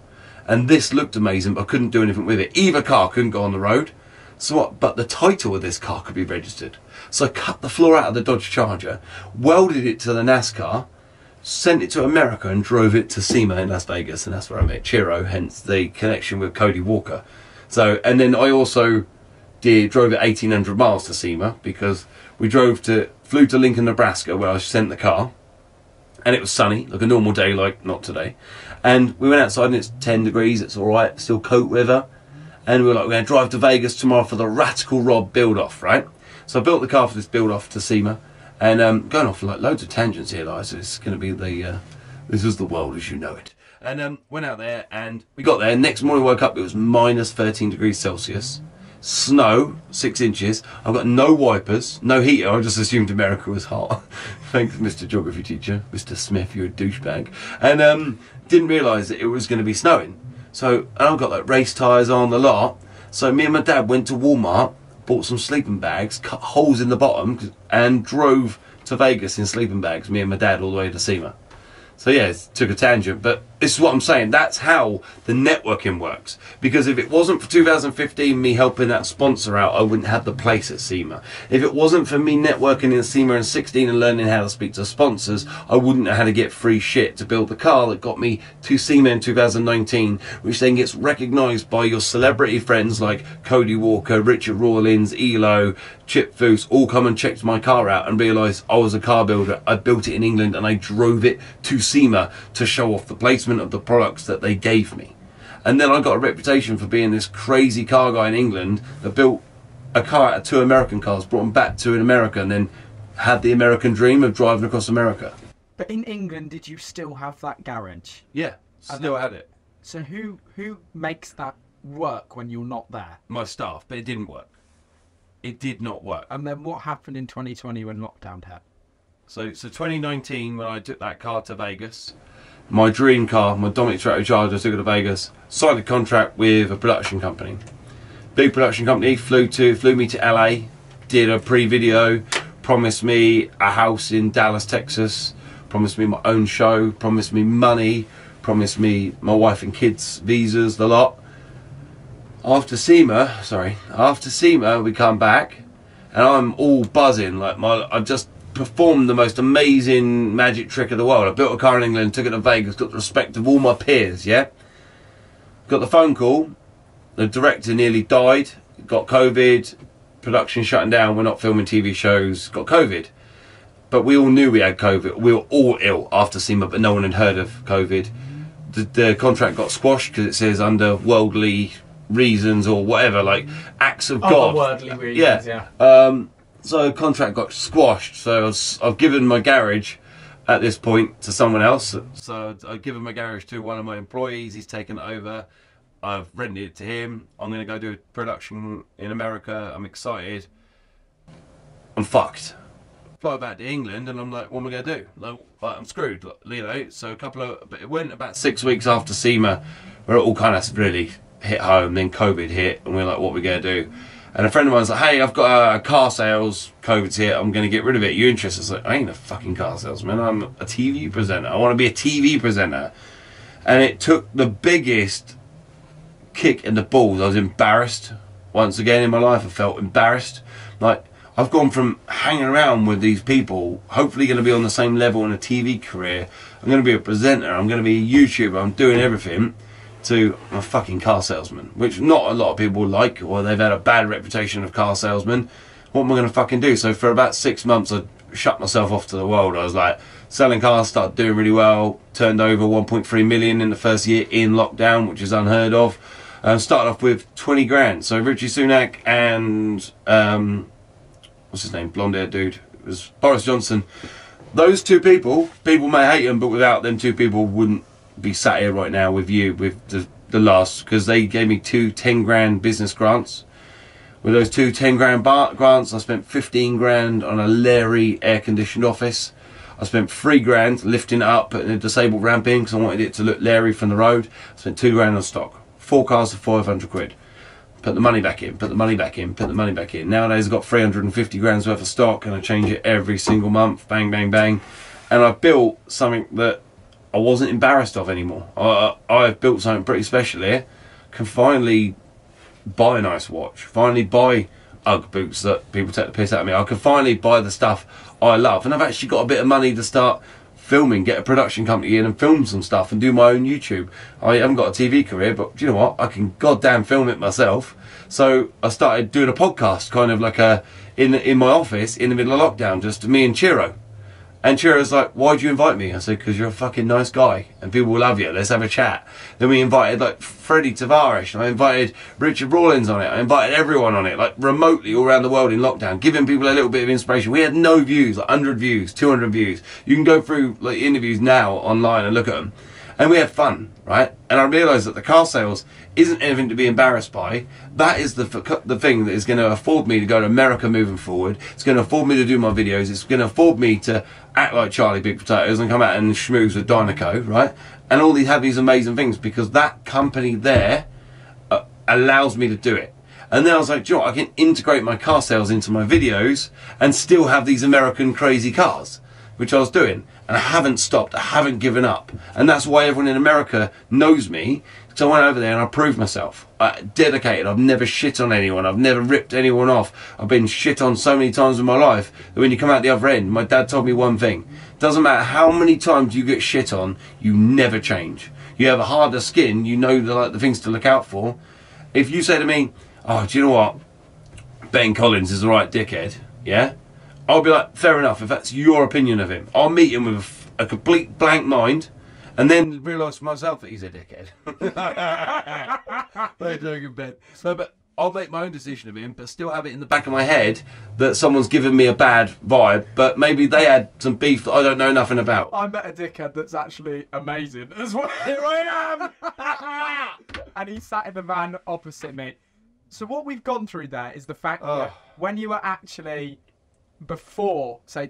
And this looked amazing, but I couldn't do anything with it. Either car couldn't go on the road. So what? But the title of this car could be registered. So I cut the floor out of the Dodge Charger, welded it to the NASCAR, sent it to America, and drove it to SEMA in Las Vegas. And that's where I met Chiro, hence the connection with Cody Walker. So, and then I also drove it 1,800 miles to SEMA, because we flew to Lincoln, Nebraska, where I sent the car. And it was sunny, like a normal day, like not today. And we went outside and it's 10 degrees, it's all right, still cold weather. And we were like, we're going to drive to Vegas tomorrow for the Radical Rob build-off, right? So I built the car for this build-off to SEMA. And going off like loads of tangents here, like, so it's going to be the, this is the world as you know it. And went out there and we got there. Next morning woke up, it was minus 13 degrees Celsius. Snow, 6 inches. I've got no wipers, no heater. I just assumed America was hot. Thanks, Mr. Geography teacher. Mr. Smith, you're a douchebag. And didn't realise that it was going to be snowing. So, and I've got like race tyres on the lot. So me and my dad went to Walmart, bought some sleeping bags, cut holes in the bottom, and drove to Vegas in sleeping bags, me and my dad, all the way to SEMA. So yeah, it took a tangent, but This is what I'm saying. That's how the networking works. Because if it wasn't for 2015, me helping that sponsor out, I wouldn't have the place at SEMA. If it wasn't for me networking in SEMA in 16 and learning how to speak to sponsors, I wouldn't know how to get free shit to build the car that got me to SEMA in 2019, which then gets recognised by your celebrity friends like Cody Walker, Richard Rawlings, Elo, Chip Foose, all come and checked my car out and realised I was a car builder. I built it in England and I drove it to SEMA to show off the placement of the products that they gave me. And then I got a reputation for being this crazy car guy in England that built a car out of two American cars, brought them back to America, and then had the American dream of driving across America. But in England, did you still have that garage? Yeah, still had it. So who makes that work when you're not there? My staff, but it didn't work. It did not work. And then what happened in 2020 when lockdown happened? So 2019, when I took that car to Vegas, my dream car, my Dominic Toretto Charger, took it to Vegas, signed a contract with a production company. Big production company flew me to LA, did a pre-video, promised me a house in Dallas, Texas, promised me my own show, promised me money, promised me my wife and kids, visas, the lot. After SEMA, we come back, and I'm all buzzing. Like I just performed the most amazing magic trick of the world. I built a car in England, took it to Vegas, got the respect of all my peers. Yeah, got the phone call. The director nearly died. Got COVID. Production shutting down. We're not filming TV shows. Got COVID. But we all knew we had COVID. We were all ill after SEMA, but no one had heard of COVID. The contract got squashed because it says under worldly reasons or whatever, like acts of God. Worldly reasons, yeah. So contract got squashed, so I've given my garage at this point to someone else. So I've given my garage to one of my employees, he's taken it over, I've rented it to him, I'm going to go do a production in America, I'm excited, I'm fucked. Fly back to England and I'm like, what am I going to do? Like, I'm screwed, you know. So but it went about 6 weeks after SEMA where it all kind of really hit home. Then COVID hit and we're like, what are we going to do? And a friend of mine's like, hey, I've got a car sales, COVID's here, I'm going to get rid of it, are you interested? It's like, I ain't a fucking car salesman, I'm a TV presenter, I want to be a TV presenter. And it took the biggest kick in the balls. I was embarrassed once again in my life. I felt embarrassed. Like, I've gone from hanging around with these people, hopefully going to be on the same level in a TV career, I'm going to be a presenter, I'm going to be a YouTuber, I'm doing everything, to a fucking car salesman, which not a lot of people like, or they've had a bad reputation of car salesmen. What am I going to fucking do? So for about 6 months, I shut myself off to the world. I was like, selling cars, started doing really well, turned over 1.3 million in the first year in lockdown, which is unheard of. Started off with 20 grand. So Richie Sunak and, what's his name, blonde haired dude, it was Boris Johnson. Those two people may hate them, but without them two people wouldn't be sat here right now with you, with the last, because they gave me two 10 grand business grants. With those two 10 grand grants, I spent 15 grand on a Larry air conditioned office. I spent 3 grand lifting it up, putting a disabled ramp in because I wanted it to look Larry from the road. I spent 2 grand on stock, 4 cars for 500 quid. Put the money back in, put the money back in, put the money back in. Nowadays I've got 350 grand's worth of stock and I change it every single month, bang, bang, bang. And I built something that I wasn't embarrassed of anymore. I've built something pretty special here. Can finally buy a nice watch, finally buy Ugg boots that people take the piss out of me. I can finally buy the stuff I love. And I've actually got a bit of money to start filming, get a production company in and film some stuff and do my own YouTube. I haven't got a TV career, but do you know what? I can goddamn film it myself. So I started doing a podcast, kind of like a, in my office in the middle of lockdown, just me and Chiro. And Chiro's like, why'd you invite me? I said, because you're a fucking nice guy and people will love you. Let's have a chat. Then we invited like Freddie Tavares. And I invited Richard Rawlings on it. I invited everyone on it, like remotely all around the world in lockdown, giving people a little bit of inspiration. We had no views, like 100 views, 200 views. You can go through like interviews now online and look at them. And we had fun, right? And I realised that the car sales isn't anything to be embarrassed by. That is the thing that is going to afford me to go to America moving forward. It's going to afford me to do my videos. It's going to afford me to act like Charlie Big Potatoes and come out and schmooze with Dynaco, right? And all these have these amazing things because that company there allows me to do it. And then I was like, do you know what? I can integrate my car sales into my videos and still have these American crazy cars. which I was doing, and I haven't stopped, I haven't given up, and that's why everyone in America knows me, because I went over there and I proved myself. I'm dedicated, I've never shit on anyone, I've never ripped anyone off, I've been shit on so many times in my life, that when you come out the other end, my dad told me one thing, doesn't matter how many times you get shit on, you never change. You have a harder skin, you know the things to look out for. If you say to me, oh, do you know what, Ben Collins is the right dickhead, yeah? I'll be like, fair enough, if that's your opinion of him. I'll meet him with a complete blank mind and then realise for myself that he's a dickhead. They're doing in bed. So, but I'll make my own decision of him, but still have it in the back of my head that someone's given me a bad vibe, but maybe they had some beef that I don't know nothing about. I met a dickhead that's actually amazing as well. Here I am! And he sat in the van opposite me. So what we've gone through there is the fact that when you were actually... before, say,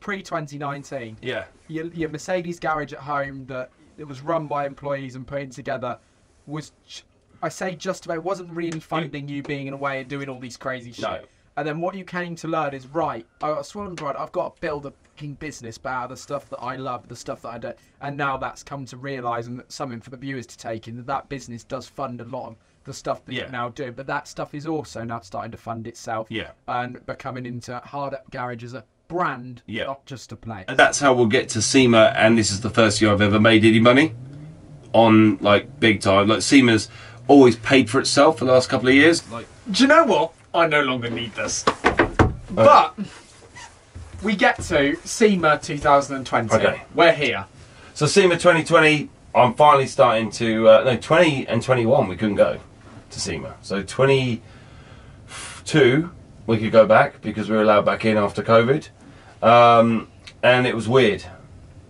pre-2019, yeah, your Mercedes garage at home that it was run by employees and putting together was, I say just about, wasn't really funding you being in a way and doing all these crazy shit. No. And then what you came to learn is, right, I swear to God, I've got to build a fucking business, but out of the stuff that I love, the stuff that I do. And now that's come to realise, and that's something for the viewers to take in, that that business does fund a lot of the stuff that you now do, but that stuff is also now starting to fund itself and becoming into Hardup Garage as a brand, not just a place. And that's how we'll get to SEMA, and this is the first year I've ever made any money on, like, big time. Like, SEMA's always paid for itself for the last couple of years. Like, do you know what? I no longer need this. But we get to SEMA 2020. Okay. We're here. So SEMA 2020, I'm finally starting to, no, 20 and 21 we couldn't go to SEMA. So 22 we could go back because we were allowed back in after COVID, and it was weird,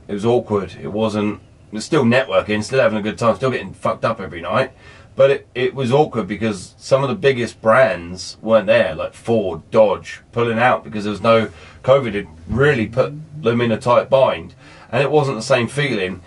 it was awkward, it was still networking, still having a good time, still getting fucked up every night, but it was awkward because some of the biggest brands weren't there, like Ford, Dodge, pulling out because there was no, COVID had really put them in a tight bind, and it wasn't the same feeling.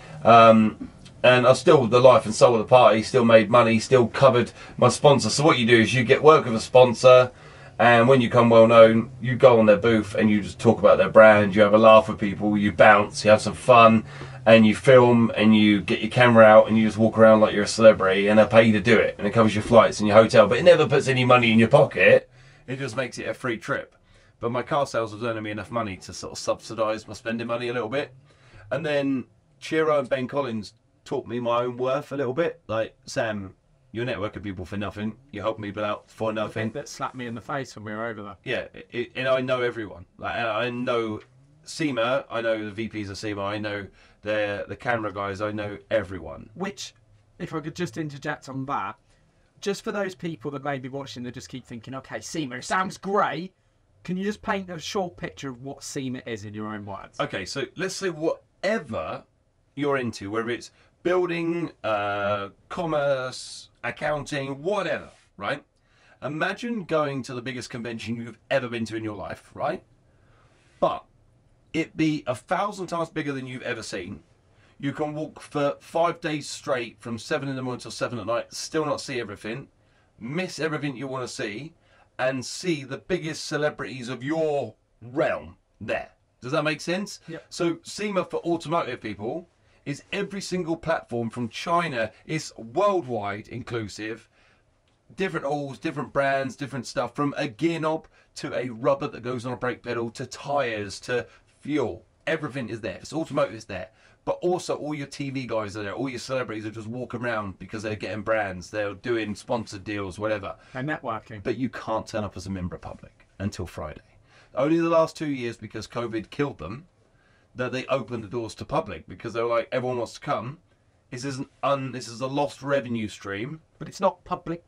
And I still, the life and soul of the party, still made money, still covered my sponsor. So what you do is you get work with a sponsor, and when you come well known, you go on their booth and you just talk about their brand, you have a laugh with people, you bounce, you have some fun, and you film, and you get your camera out, and you just walk around like you're a celebrity, and they pay you to do it, and it covers your flights and your hotel, but it never puts any money in your pocket, it just makes it a free trip. But my car sales was earning me enough money to sort of subsidise my spending money a little bit. And then Chiro and Ben Collins taught me my own worth a little bit. Like, Sam, you're networking people for nothing. You help me out for nothing. That slapped me in the face when we were over there. Yeah, and I know everyone. Like, I know SEMA, I know the VPs of SEMA, I know the camera guys, I know everyone. Which, if I could just interject on that, just for those people that may be watching that just keep thinking, okay, SEMA, it sounds great. Can you just paint a short picture of what SEMA is in your own words? Okay, so let's say whatever you're into, whether it's building, commerce, accounting, whatever, right? Imagine going to the biggest convention you've ever been to in your life, right? But it be 1,000 times bigger than you've ever seen. You can walk for 5 days straight from 7 in the morning till 7 at night, still not see everything, miss everything you want to see, and see the biggest celebrities of your realm there. Does that make sense? Yep. So SEMA for automotive people is every single platform from China. It's worldwide inclusive, different oils, different brands, different stuff, from a gear knob to a rubber that goes on a brake pedal to tires to fuel. Everything is there. It's automotive is there. But also all your TV guys are there. All your celebrities are just walking around because they're getting brands. They're doing sponsored deals, whatever. And networking. But you can't turn up as a member of public until Friday. Only the last 2 years, because COVID killed them, that they opened the doors to public, because they were like, everyone wants to come. This is a lost revenue stream. But it's not public,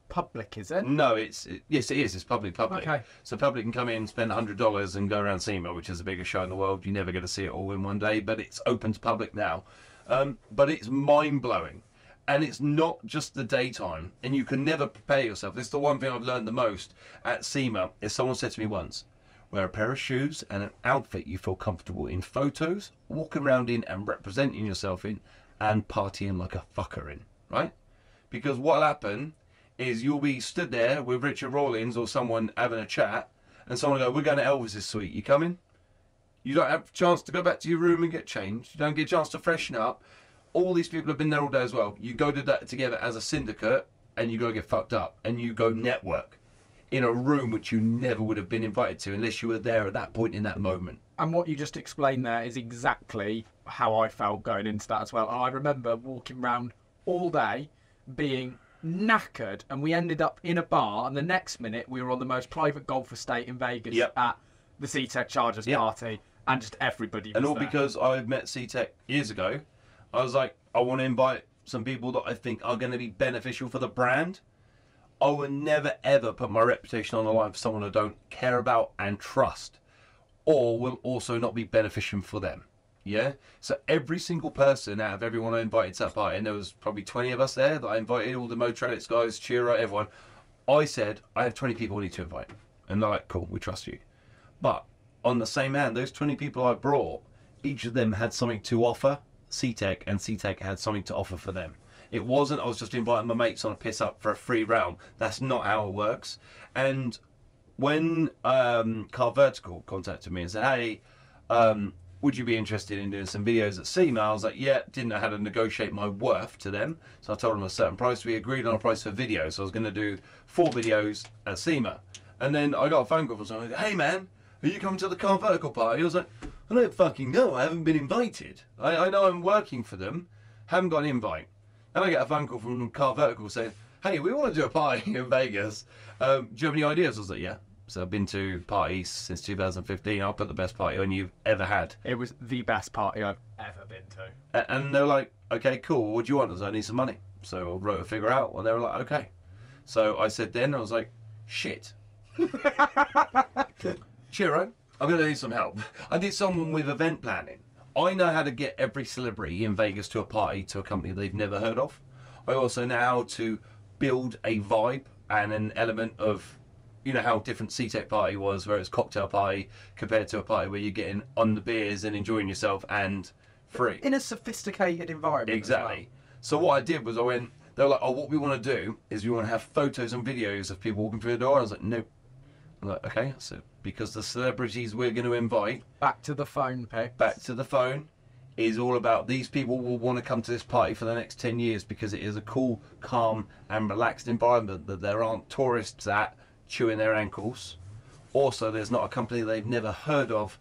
is it? No, yes it is, it's public. Okay. So public can come in, spend $100 and go around SEMA, which is the biggest show in the world. You're never going to see it all in one day, but it's open to public now. But it's mind-blowing. And it's not just the daytime, and you can never prepare yourself. This is the one thing I've learned the most at SEMA, is someone said to me once, wear a pair of shoes and an outfit you feel comfortable in, photos, walk around in and representing yourself in, and partying like a fucker in, right? Because what'll happen is you'll be stood there with Richard Rawlings or someone having a chat, and someone will go, we're going to Elvis's suite, you coming? You don't have a chance to go back to your room and get changed. You don't get a chance to freshen up. All these people have been there all day as well. You go to that together as a syndicate and you go get fucked up and you go network in a room which you never would have been invited to unless you were there at that point in that moment. And what you just explained there is exactly how I felt going into that as well. I remember walking around all day being knackered, and we ended up in a bar, and the next minute we were on the most private golf estate in Vegas at the C Tech Chargers party, and just everybody was there. Because I met C Tech years ago, I was like, I want to invite some people that I think are going to be beneficial for the brand. I will never ever put my reputation on the line for someone I don't care about and trust, or will also not be beneficial for them. Yeah, so every single person out of everyone I invited to that party, and there was probably 20 of us there that I invited, all the Motronics guys, Chiro, everyone. I said, I have 20 people I need to invite. And they're like, cool, we trust you. But on the same hand, those 20 people I brought, each of them had something to offer C Tech, and C Tech had something to offer for them. It wasn't, I was just inviting my mates on a piss up for a free round. That's not how it works. And when Car Vertical contacted me and said, hey, would you be interested in doing some videos at SEMA? I was like, yeah, didn't know how to negotiate my worth to them. So I told them a certain price. We agreed on a price for videos. So I was going to do 4 videos at SEMA. And then I got a phone call from someone. Hey, man, are you coming to the Car Vertical party? I was like, I don't fucking know. I haven't been invited. I know I'm working for them. Haven't got an invite. And I get a phone call from Car Vertical saying, hey, we want to do a party in Vegas. Do you have any ideas? I was like, yeah. So I've been to parties since 2015. I'll put the best party on you've ever had. It was the best party I've ever been to. And they're like, okay, cool. What do you want? I was like, I need some money. So I wrote a figure out. And they were like, okay. So I said then, I was like, shit. Chiro, I'm going to need some help. I need someone with event planning. I know how to get every celebrity in Vegas to a party, to a company they've never heard of. I also know how to build a vibe and an element of... You know how different C Tech party was, where it's cocktail party compared to a party where you're getting on the beers and enjoying yourself and free. In a sophisticated environment. Exactly. Well. So what I did was I went, they were like, oh, what we want to do is we want to have photos and videos of people walking through the door. I was like, no. I'm like, okay, so because the celebrities we're going to invite. Back to the phone, Peck. Back to the phone is all about these people will want to come to this party for the next 10 years because it is a cool, calm and relaxed environment that there aren't tourists at. Chewing their ankles. Also, there's not a company they've never heard of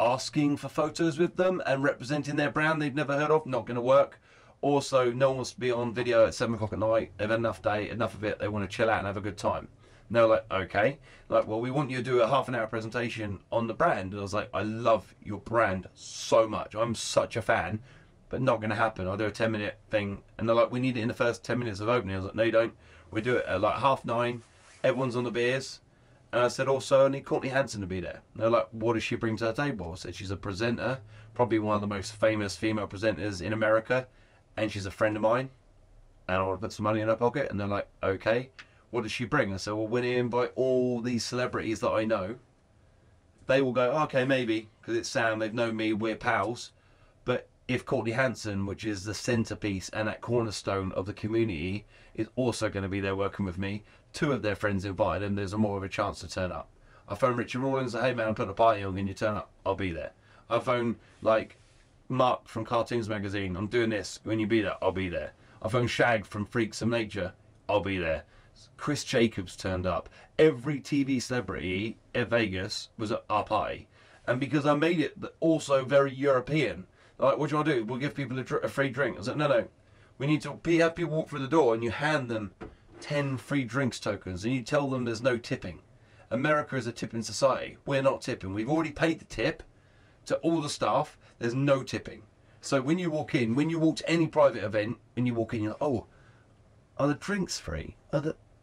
asking for photos with them and representing their brand they've never heard of. Not going to work. Also, no one wants to be on video at 7 o'clock at night. They've had enough day, enough of it. They want to chill out and have a good time. And they're like, okay. Like, well, we want you to do a ½ hour presentation on the brand. And I was like, I love your brand so much. I'm such a fan, but not going to happen. I'll do a 10-minute thing. And they're like, we need it in the first 10 minutes of opening. I was like, no, you don't. We do it at like 9:30. Everyone's on the beers. And I said, also, I need Courtney Hansen to be there. And they're like, what does she bring to her table? I said, she's a presenter, probably one of the most famous female presenters in America. And she's a friend of mine. And I want to put some money in her pocket. And they're like, okay, what does she bring? I said, well, we're going to invite all these celebrities that I know. They will go, okay, maybe, because it's Sam, they've known me, we're pals. But if Courtney Hansen, which is the centerpiece and that cornerstone of the community, is also going to be there working with me, 2 of their friends invited them, there's a more of a chance to turn up. I phoned Richard Rawlings and said, hey man, I'm putting a party on, can you turn up? I'll be there. I phoned like Mark from Cartoons Magazine, I'm doing this, when you be there, I'll be there. I phoned Shag from Freaks of Nature, I'll be there. Chris Jacobs turned up. Every TV celebrity at Vegas was at our party. And because I made it also very European, like, what do you want to do? We'll give people a free drink. I was like, no, no, we need to have people walk through the door and you hand them 10 free drinks tokens and you tell them there's no tipping. America is a tipping society. We're not tipping. We've already paid the tip to all the staff. There's no tipping. So when you walk in, when you walk to any private event and you walk in, you're like, oh, are the drinks free?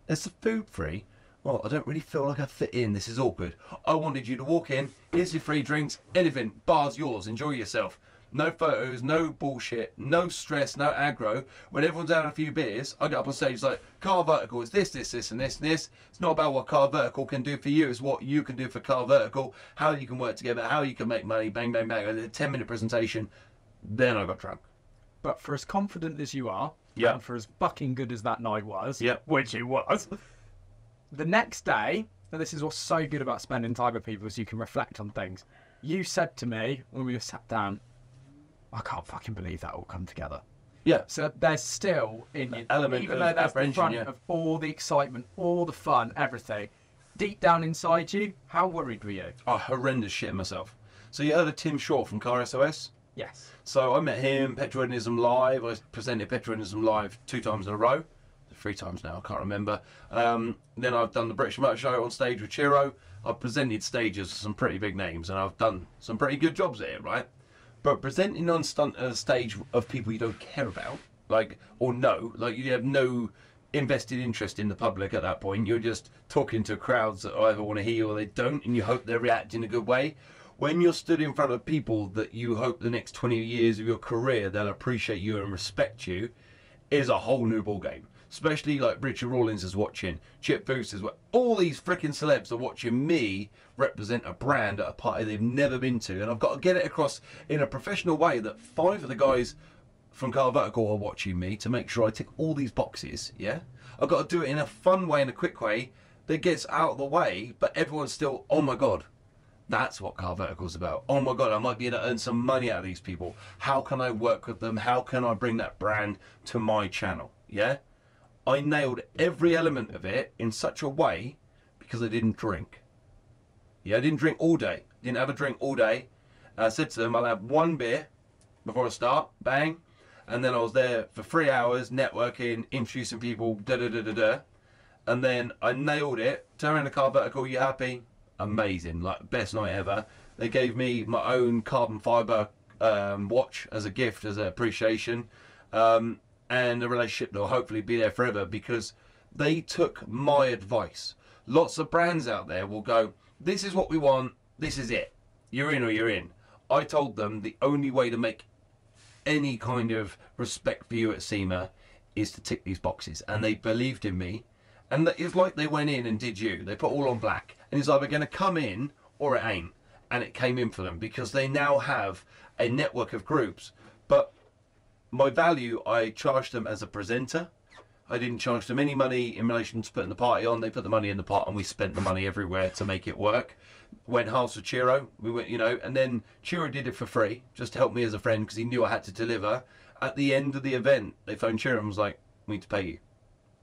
Is the food free? Well, I don't really feel like I fit in. This is awkward. I wanted you to walk in. Here's your free drinks. Anything. Bar's yours. Enjoy yourself. No photos, no bullshit, no stress, no aggro. When everyone's out a few beers, I get up on stage like, Car Vertical is this, this, this, and this, and this. It's not about what Car Vertical can do for you. It's what you can do for Car Vertical, how you can work together, how you can make money, bang, bang, bang. I did a 10-minute presentation. Then I got drunk. But for as confident as you are, and for as fucking good as that night was, which it was, the next day, and this is what's so good about spending time with people is you can reflect on things. you said to me when we were sat down, I can't fucking believe that all come together. Yeah. So there's still in you, element even though that's the front of all the excitement, all the fun, everything. Deep down inside you, how worried were you? Oh, horrendous shit myself. So you heard of Tim Shaw from Car SOS? Yes. So I met him, Petroidism Live. I presented Petroidism Live 2 times in a row. 3 times now, I can't remember. Then I've done the British Motor Show on stage with Chiro. I've presented stages for some pretty big names, and I've done some pretty good jobs at it, right? But presenting on stage of people you don't care about, like, or know, like you have no invested interest in the public at that point. You're just talking to crowds that either want to hear or they don't, and you hope they react in a good way. When you're stood in front of people that you hope the next 20 years of your career they'll appreciate you and respect you, is a whole new ball game. Especially like Richard Rawlings is watching, Chip Foose is watching. All these freaking celebs are watching me represent a brand at a party they've never been to, and I've got to get it across in a professional way that 5 of the guys from Car Vertical are watching me to make sure I tick all these boxes. Yeah, I've got to do it in a fun way, in a quick way that gets out of the way, but everyone's still, oh my god. That's what Car Vertical's about. Oh my god, I might be able to earn some money out of these people. How can I work with them? How can I bring that brand to my channel? Yeah? I nailed every element of it in such a way because I didn't drink. Yeah, I didn't drink all day. Didn't have a drink all day. I said to them, I'll have 1 beer before I start. Bang. And then I was there for 3 hours, networking, introducing people, da-da-da-da-da. And then I nailed it. Turn around the Car Vertical, you happy? Amazing, like best night ever. They gave me my own carbon fiber watch as a gift, as an appreciation, and a relationship that will hopefully be there forever because they took my advice. Lots of brands out there will go, this is what we want, this is it, you're in or you're in. I told them the only way to make any kind of respect for you at SEMA is to tick these boxes, and they believed in me. And it's like they went in and did you. They put all on black. And it's either going to come in or it ain't. And it came in for them because they now have a network of groups. But my value, I charged them as a presenter. I didn't charge them any money in relation to putting the party on. They put the money in the pot and we spent the money everywhere to make it work. Went halves with Chiro. We went, you know, and then Chiro did it for free just to help me as a friend because he knew I had to deliver. At the end of the event, they phoned Chiro and was like, we need to pay you.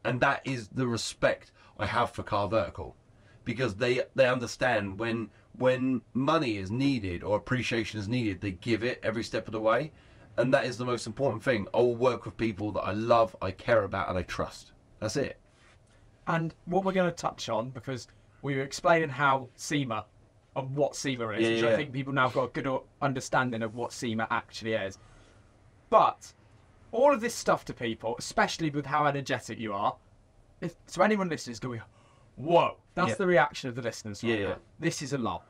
And that is the respect I have for Car Vertical, because they understand when money is needed or appreciation is needed, they give it every step of the way. And that is the most important thing. I will work with people that I love, I care about, and I trust. That's it. And what we're going to touch on, because we were explaining how SEMA and what SEMA is, which I think people now have got a good understanding of what SEMA actually is. But all of this stuff to people, especially with how energetic you are, so anyone listening is going, whoa, that's the reaction of the listeners. Right now. This is a lot.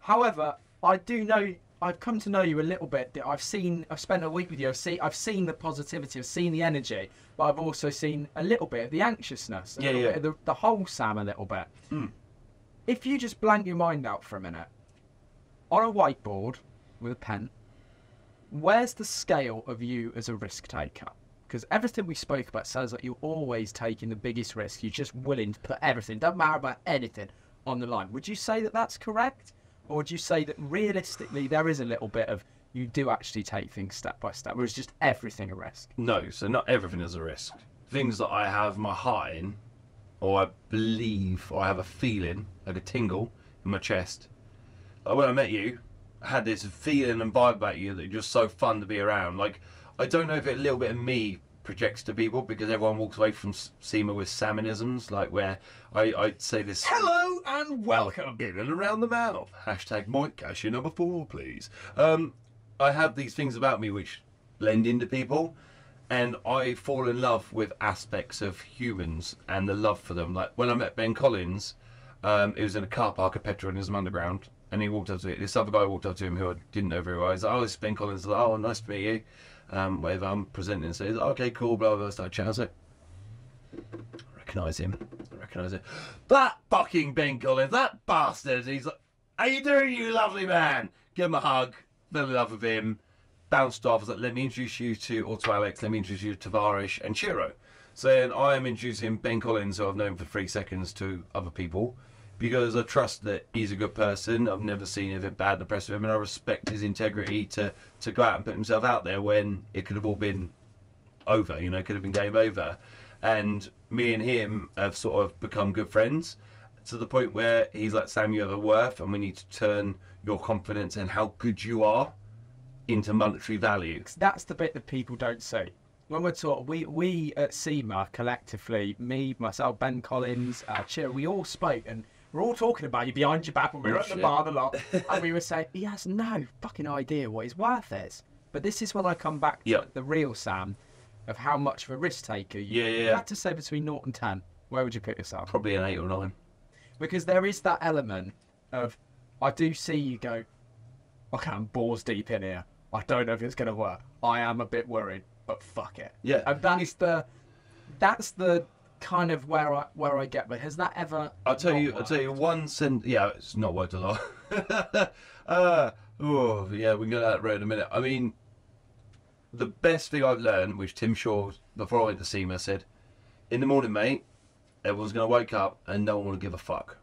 However, I do know, I've come to know you a little bit. That I've spent a week with you. I've seen the positivity, I've seen the energy, but I've also seen a little bit of the anxiousness, a little bit of the whole Sam a little bit. Mm. If you just blank your mind out for a minute, on a whiteboard with a pen, where's the scale of you as a risk taker? Because everything we spoke about sounds like you're always taking the biggest risk. You're just willing to put everything, doesn't matter about anything, on the line. Would you say that that's correct? Or would you say that realistically there is a little bit of you do actually take things step by step, or is just everything a risk? No, so not everything is a risk. Things that I have my heart in, or I believe, or I have a feeling, like a tingle in my chest. Like when I met you, I had this feeling and vibe about you that you're just so fun to be around. Like, I don't know if a little bit of me projects to people, because everyone walks away from SEMA with salmonisms, like where I say this, hello and welcome in and around the mouth, hashtag Mike Cashew number 4 please. I have these things about me which blend into people, and I fall in love with aspects of humans and the love for them. Like when I met Ben Collins, it was in a car park at Petroidism Underground. And he walked up to me, this other guy walked up to him who I didn't know very well. He's like, oh, it's Ben Collins. Like, oh, nice to meet you. Whatever, I'm presenting. So he's like, okay, cool, blah, blah, blah. Chatting. So I recognise him. That fucking Ben Collins, that bastard. He's like, how you doing, you lovely man? Give him a hug, fell in love with him, bounced off. I was like, let me introduce you to Auto Alex, let me introduce you to Tavares and Chiro. So then I am introducing Ben Collins, who I've known for 3 seconds, to other people. because I trust that he's a good person. I've never seen anything bad in the press of him, and I respect his integrity to go out and put himself out there when it could have all been over, you know, it could have been game over. And me and him have sort of become good friends to the point where he's like, Sam, you have a worth, and we need to turn your confidence and how good you are into monetary value. That's the bit that people don't see. When we're taught, we at SEMA collectively, me, myself, Ben Collins, Chiro, we all spoke, and we're all talking about you behind your back when we were at the bar a lot, and we were saying, he has no fucking idea what his worth is. But this is when I come back to the real Sam, of how much of a risk taker you had to say between 0 and 10. Where would you put yourself? Probably an 8 or 9. Because there is that element of, I do see you go, okay, I'm balls deep in here. I don't know if it's going to work. I am a bit worried, but fuck it. Yeah. And that is the, that's the kind of where I get. But has that ever? I'll tell you one sentence. Yeah, it's not worked a lot. Oh yeah, we can go down that road in a minute. I mean, the best thing I've learned, which Tim Shaw, before I went to SEMA, said, in the morning, mate, everyone's going to wake up and no one will give a fuck.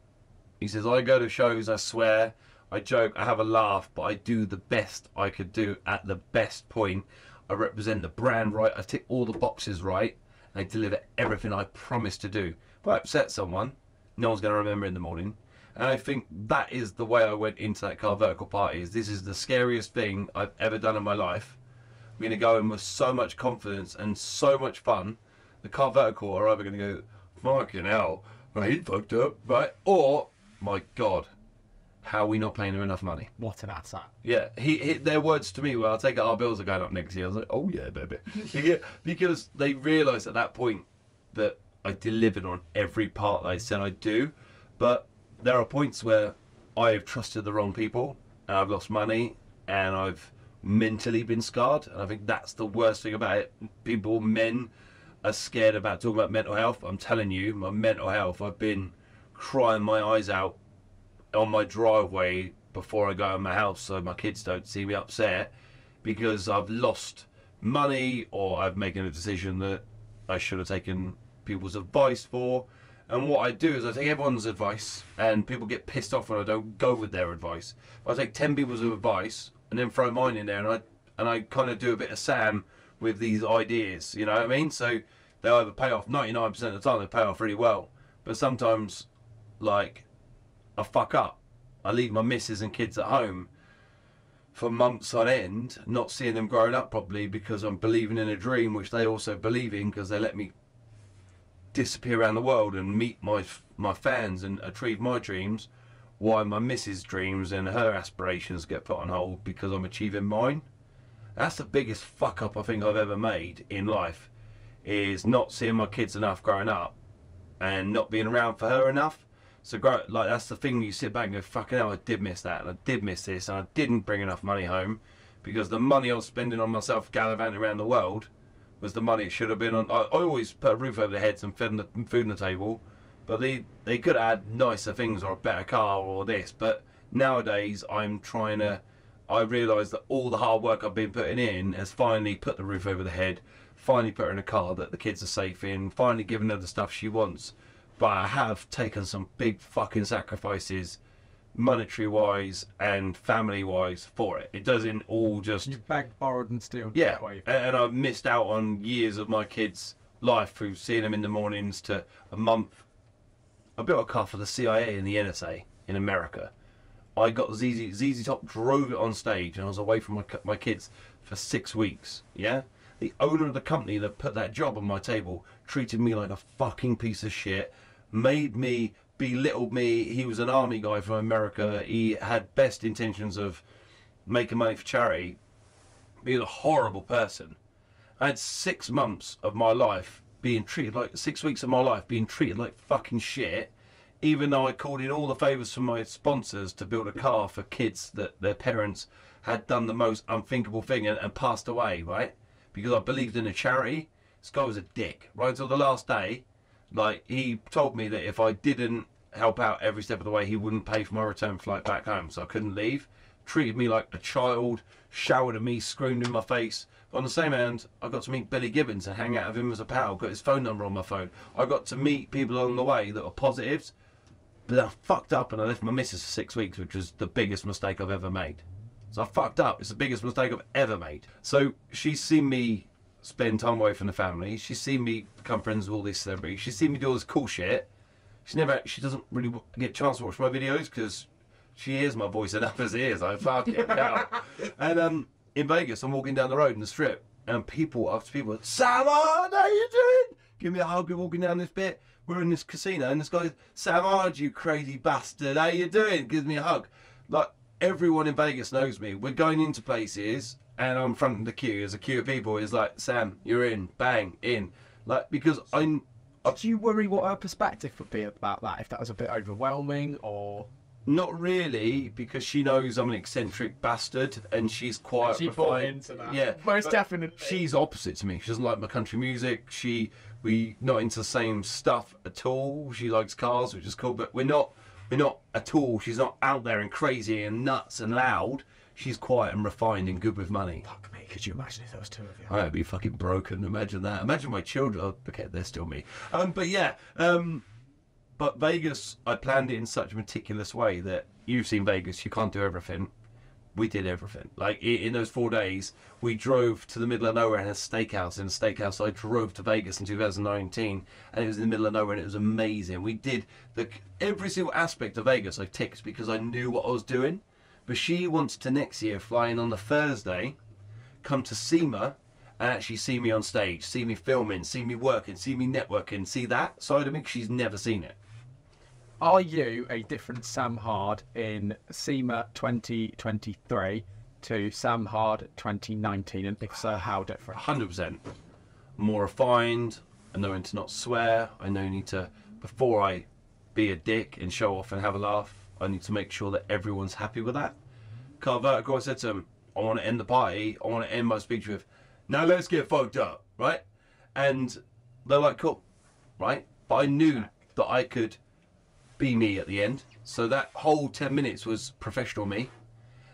He says, I go to shows, I swear, I joke, I have a laugh, but I do the best I could do at the best point. I represent the brand right, I tick all the boxes right, and I deliver everything I promise to do. If I upset someone, no one's going to remember in the morning. And I think that is the way I went into that Car Vertical party. Is this is the scariest thing I've ever done in my life. We're going to go in with so much confidence and so much fun. The Car Vertical are either going to go, fucking hell, he fucked up, right? Or, my God, how are we not paying her enough money? What an answer. Yeah, their words to me were, I'll take it, our bills are going up next year. I was like, oh yeah, baby. Yeah, because they realised at that point that I delivered on every part that I said I do. But there are points where I've trusted the wrong people, and I've lost money, and I've mentally been scarred, and I think that's the worst thing about it. People, men, are scared about talking about mental health. I'm telling you, my mental health, I've been crying my eyes out on my driveway before I go in my house so my kids don't see me upset, because I've lost money or I've made a decision that I should have taken people's advice for. And what I do is I take everyone's advice, and people get pissed off when I don't go with their advice. I take 10 people's advice and then throw mine in there, and I kind of do a bit of Sam with these ideas, you know what I mean? So they either pay off 99% of the time, they pay off really well, but sometimes, like, I fuck up. I leave my missus and kids at home for months on end, not seeing them growing up properly because I'm believing in a dream which they also believe in, because they let me disappear around the world and meet my fans and achieve my dreams, while my missus' dreams and her aspirations get put on hold because I'm achieving mine. That's the biggest fuck up I think I've ever made in life, is not seeing my kids enough growing up and not being around for her enough. So, like, that's the thing, you sit back and go, fucking hell, I did miss that, and I did miss this, and I didn't bring enough money home, because the money I was spending on myself gallivanting around the world was the money it should have been on. I always put a roof over their heads and fed them the food on the table, but they could have had nicer things or a better car or this. But nowadays, I realise that all the hard work I've been putting in has finally put the roof over the head, finally put her in a car that the kids are safe in, finally given her the stuff she wants. But I have taken some big fucking sacrifices, monetary-wise and family-wise, for it. It doesn't all just... You've bagged, borrowed and steal. Yeah, and I've missed out on years of my kids' life through seeing them in the mornings to a month. I built a car for the CIA and the NSA in America. I got ZZ Top, drove it on stage, and I was away from my kids for 6 weeks, yeah? The owner of the company that put that job on my table treated me like a fucking piece of shit, made me, belittled me. He was an army guy from America. He had best intentions of making money for charity. He was a horrible person. I had 6 months of my life being treated like, 6 weeks of my life being treated like fucking shit, even though I called in all the favours from my sponsors to build a car for kids that their parents had done the most unthinkable thing and passed away, right? Because I believed in a charity. This guy was a dick, right until the last day. Like, he told me that if I didn't help out every step of the way, he wouldn't pay for my return flight back home, so I couldn't leave. Treated me like a child, showered at me, screamed in my face. On the same hand, I got to meet Billy Gibbons and hang out with him as a pal, got his phone number on my phone. I got to meet people along the way that were positives. But I fucked up and I left my missus for 6 weeks, which was the biggest mistake I've ever made. So I fucked up. It's the biggest mistake I've ever made. So she's seen me spend time away from the family. She's seen me become friends with all these celebrities. She's seen me do all this cool shit. She doesn't really get a chance to watch my videos because she hears my voice enough as it is. I fuck it now. And in Vegas, I'm walking down the road in the Strip, and people after people, Sam, how are you doing? Give me a hug. We're walking down this bit. We're in this casino, and this guy, Samard, you crazy bastard, how you doing? Give me a hug. Like, everyone in Vegas knows me. We're going into places, and I'm fronting the queue. There's a queue of people. It's like, Sam, you're in. Bang, in. Like, because Do you worry what her perspective would be about that, if that was a bit overwhelming, or...? Not really, because she knows I'm an eccentric bastard, and she's quiet. She bought into that. Yeah, most definitely. She's opposite to me. She doesn't like my country music. We're not into the same stuff at all. She likes cars, which is cool, but we're not at all. She's not out there and crazy and nuts and loud. She's quiet and refined and good with money. Fuck me, could you imagine if there was two of you? I'd be fucking broken. Imagine that. Imagine my children. Okay, they're still me. But yeah, but Vegas, I planned it in such a meticulous way that you've seen Vegas. You can't do everything. We did everything. Like, in those 4 days, we drove to the middle of nowhere and had a steakhouse. In a steakhouse, I drove to Vegas in 2019, and it was in the middle of nowhere, and it was amazing. We did every single aspect of Vegas I ticked because I knew what I was doing. But she wants to next year fly in on the Thursday, come to SEMA, and actually see me on stage, see me filming, see me working, see me networking, see that side of me, because she's never seen it. Are you a different Sam Hard in SEMA 2023 to Sam Hard 2019? And if so, how different? 100%. More refined. I know when to not swear. I know need to, before I be a dick and show off and have a laugh, I need to make sure that everyone's happy with that. Car Vertical, I said to him, I want to end the party. I want to end my speech with, now let's get fucked up, right? And they're like, cool, right? But I knew that I could be me at the end, so that whole 10 minutes was professional me.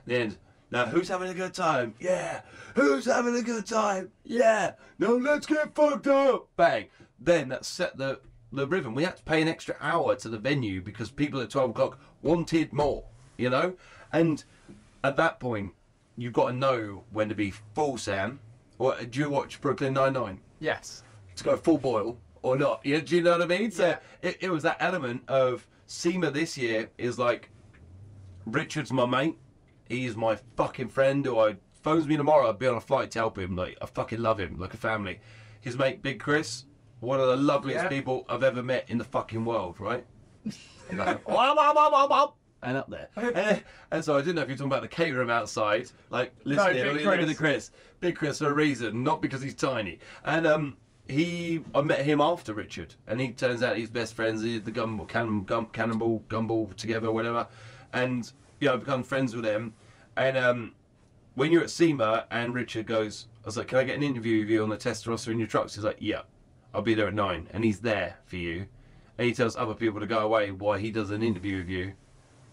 Then, now who's having a good time? Yeah. Who's having a good time? Yeah. Now let's get fucked up. Bang. Then that set the rhythm. We had to pay an extra hour to the venue because people at 12 o'clock wanted more, you know? And at that point, you've got to know when to be full Sam. Or do you watch Brooklyn Nine-Nine? Yes. To go full boil or not. Yeah, do you know what I mean? So it was that element of... SEMA this year is like, Richard's my mate, he's my fucking friend, or phones me tomorrow, I'd be on a flight to help him, like, I fucking love him, like a family. His mate, Big Chris, one of the loveliest people I've ever met in the fucking world, right? And, like, and up there. And so I didn't know if you're talking about the caterer outside, like, listening, no, Big Chris for a reason, not because he's tiny. And, I met him after Richard, and he turns out he's best friends. He did the Gumball together, whatever, and you know, I've become friends with him. And when you're at SEMA and Richard goes, I was like, can I get an interview with you on the Testarossa in your trucks? He's like, yeah, I'll be there at 9, and he's there for you. And he tells other people to go away while he does an interview with you.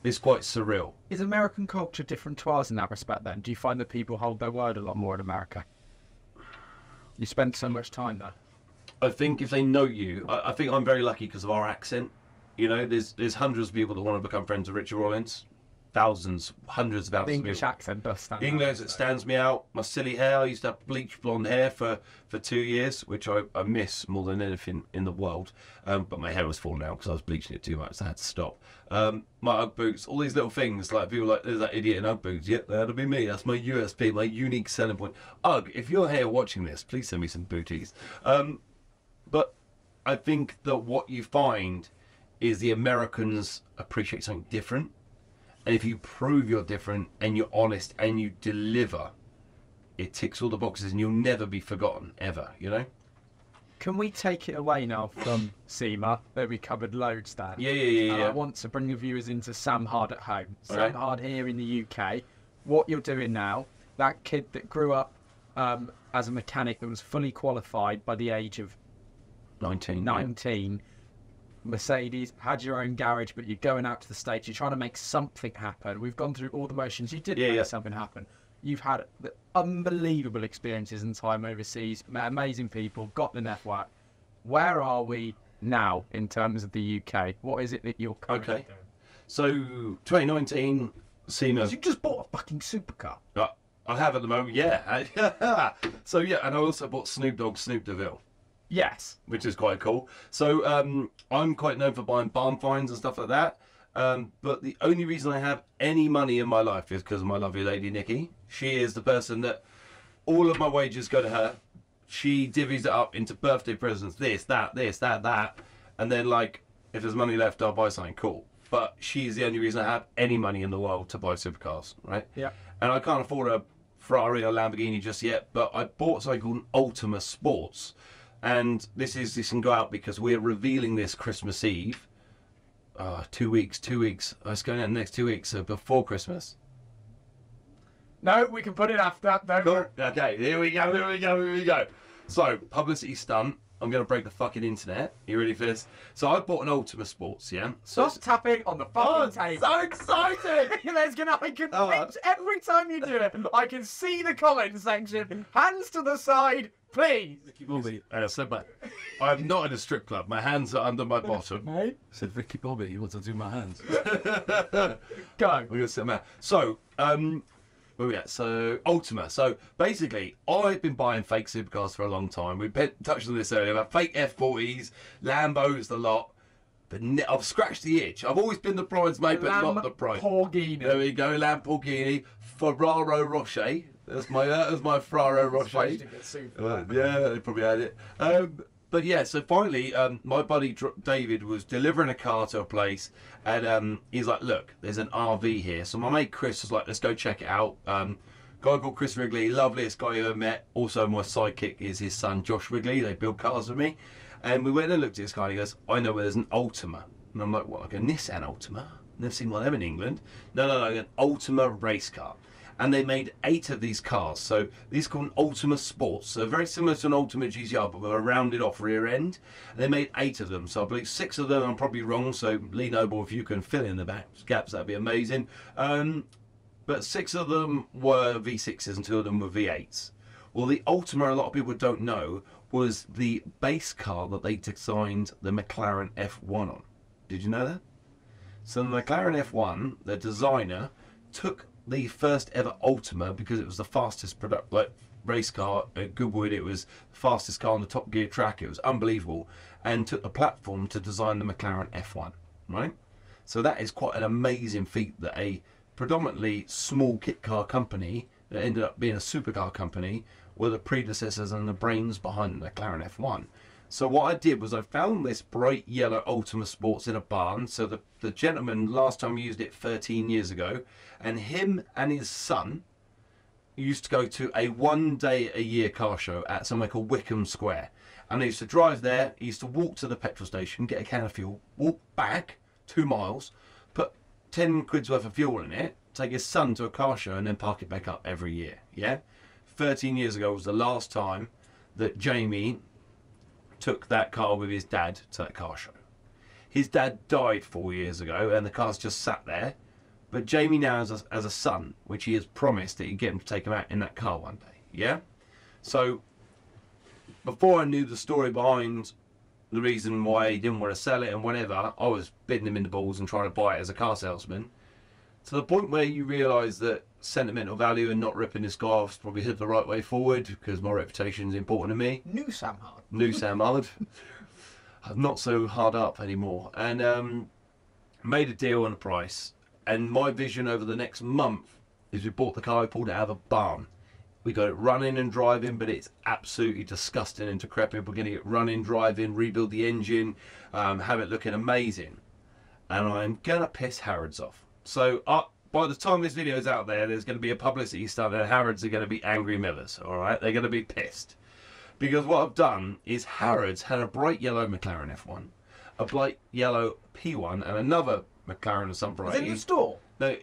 It's quite surreal. Is American culture different to ours in that respect then? Do you find that people hold their word a lot more in America? You spend so much time there. I think if they know you, I think I'm very lucky because of our accent. You know, there's hundreds of people that want to become friends with Richard Rawlings. Thousands, hundreds of thousands. The English accent does stand out. English, it stands me out. My silly hair, I used to have bleach blonde hair for 2 years, which I miss more than anything in the world. But my hair was falling out because I was bleaching it too much, so I had to stop. My Ugg boots, all these little things, like people like, there's that idiot in Ugg boots. Yep, that'll be me. That's my USP, my unique selling point. Ugg, if you're here watching this, please send me some booties. But I think that what you find is the Americans appreciate something different. And if you prove you're different and you're honest and you deliver, it ticks all the boxes and you'll never be forgotten, ever, you know? Can we take it away now from SEMA? There we covered loads there. Yeah. I want to bring the viewers into Sam Hard at home. Sam Hard here in the UK. What you're doing now, that kid that grew up as a mechanic that was fully qualified by the age of... 19. Mercedes, had your own garage, but you're going out to the States, you're trying to make something happen. We've gone through all the motions. You did make something happen. You've had unbelievable experiences and time overseas, met amazing people, got the network. Where are we now in terms of the UK? What is it that you're currently doing? So 2019, SEMA. You just bought a fucking supercar. I have at the moment, yeah. So yeah, and I also bought Snoop Dogg, Snoop DeVille. Yes. Which is quite cool. So I'm quite known for buying barn finds and stuff like that. But the only reason I have any money in my life is because of my lovely lady, Nikki. She is the person that all of my wages go to her. She divvies it up into birthday presents, this, that. And then like, if there's money left, I'll buy something cool. But she's the only reason I have any money in the world to buy supercars, right? Yeah. And I can't afford a Ferrari or Lamborghini just yet, but I bought something called an Ultima Sports. And this can go out because we're revealing this Christmas Eve. 2 weeks. It's going out in the next 2 weeks, so before Christmas. No, we can put it after that, don't we? Cool. Okay, here we go. So, publicity stunt. I'm going to break the fucking internet. You ready for this? So I bought an Ultima Sports, yeah? So stop tapping on the fucking tape. So excited! Every time you do it, I can see the comment section. Hands to the side, please. Ricky Bobby, step back. I'm not in a strip club. My hands are under my bottom. I said, Ricky Bobby, you want to do my hands? Go. We're going to sit down. So, where we at? So, Ultima. So, basically, I've been buying fake supercars for a long time. We've touched on this earlier about fake F40s, Lambos, the lot. But I've scratched the itch. I've always been the bridesmaid, but not the bride. Lamborghini. There we go, Lamborghini. Ferraro Rocher. That's my Ferraro Rocher. Yeah, they probably had it. But yeah, so finally, my buddy David was delivering a car to a place, and he's like, look, there's an RV here. So my mate Chris was like, let's go check it out. Guy called Chris Wrigley, loveliest guy you ever met. Also, my sidekick is his son, Josh Wrigley. They build cars with me. And we went and looked at this car, and he goes, I know where there's an Ultima. And I'm like, what, like a Nissan Ultima? Never seen one of them in England. No, an Ultima race car. And they made 8 of these cars. So these are called an Ultima Sports. So very similar to an Ultima GTR, but with a rounded off rear end. And they made 8 of them. So I believe 6 of them, I'm probably wrong. So Lee Noble, if you can fill in the gaps, that'd be amazing. But 6 of them were V6s and 2 of them were V8s. Well, the Ultima, a lot of people don't know, was the base car that they designed the McLaren F1 on. Did you know that? So the McLaren F1, the designer, took the first ever Ultima, because it was the fastest race car at Goodwood. It was the fastest car on the Top Gear track. It was unbelievable, and took the platform to design the McLaren F1, right? So that is quite an amazing feat that a predominantly small kit car company that ended up being a supercar company were the predecessors and the brains behind the McLaren F1. So what I did was I found this bright yellow Ultima Sports in a barn. So the gentleman last time used it 13 years ago, and him and his son used to go to a 1-day-a-year car show at somewhere called Wickham Square. And they used to drive there, he used to walk to the petrol station, get a can of fuel, walk back 2 miles, put 10 quid's worth of fuel in it, take his son to a car show, and then park it back up every year, yeah? 13 years ago was the last time that Jamie took that car with his dad to that car show. His dad died 4 years ago, and the car's just sat there. But Jamie now has a son, which he has promised that he'd get him to take him out in that car one day, yeah? So, before I knew the story behind the reason why he didn't want to sell it and whatever, I was bidding him in the balls and trying to buy it as a car salesman. To the point where you realise that sentimental value and not ripping this guy off is probably hit the right way forward, because my reputation is important to me. New Sam Hard. I'm not so hard up anymore. And made a deal on the price. And my vision over the next month is we bought the car, we pulled it out of a barn. We got it running and driving, but it's absolutely disgusting and decrepit. We're going to get running, driving, rebuild the engine, have it looking amazing. And I'm going to piss Harrods off. So by the time this video is out there, there's going to be a publicity stunt, and Harrods are going to be angry millers, all right? They're going to be pissed. Because what I've done is Harrods had a bright yellow McLaren F1, a bright yellow P1, and another McLaren of some variety. Is it in the store? No,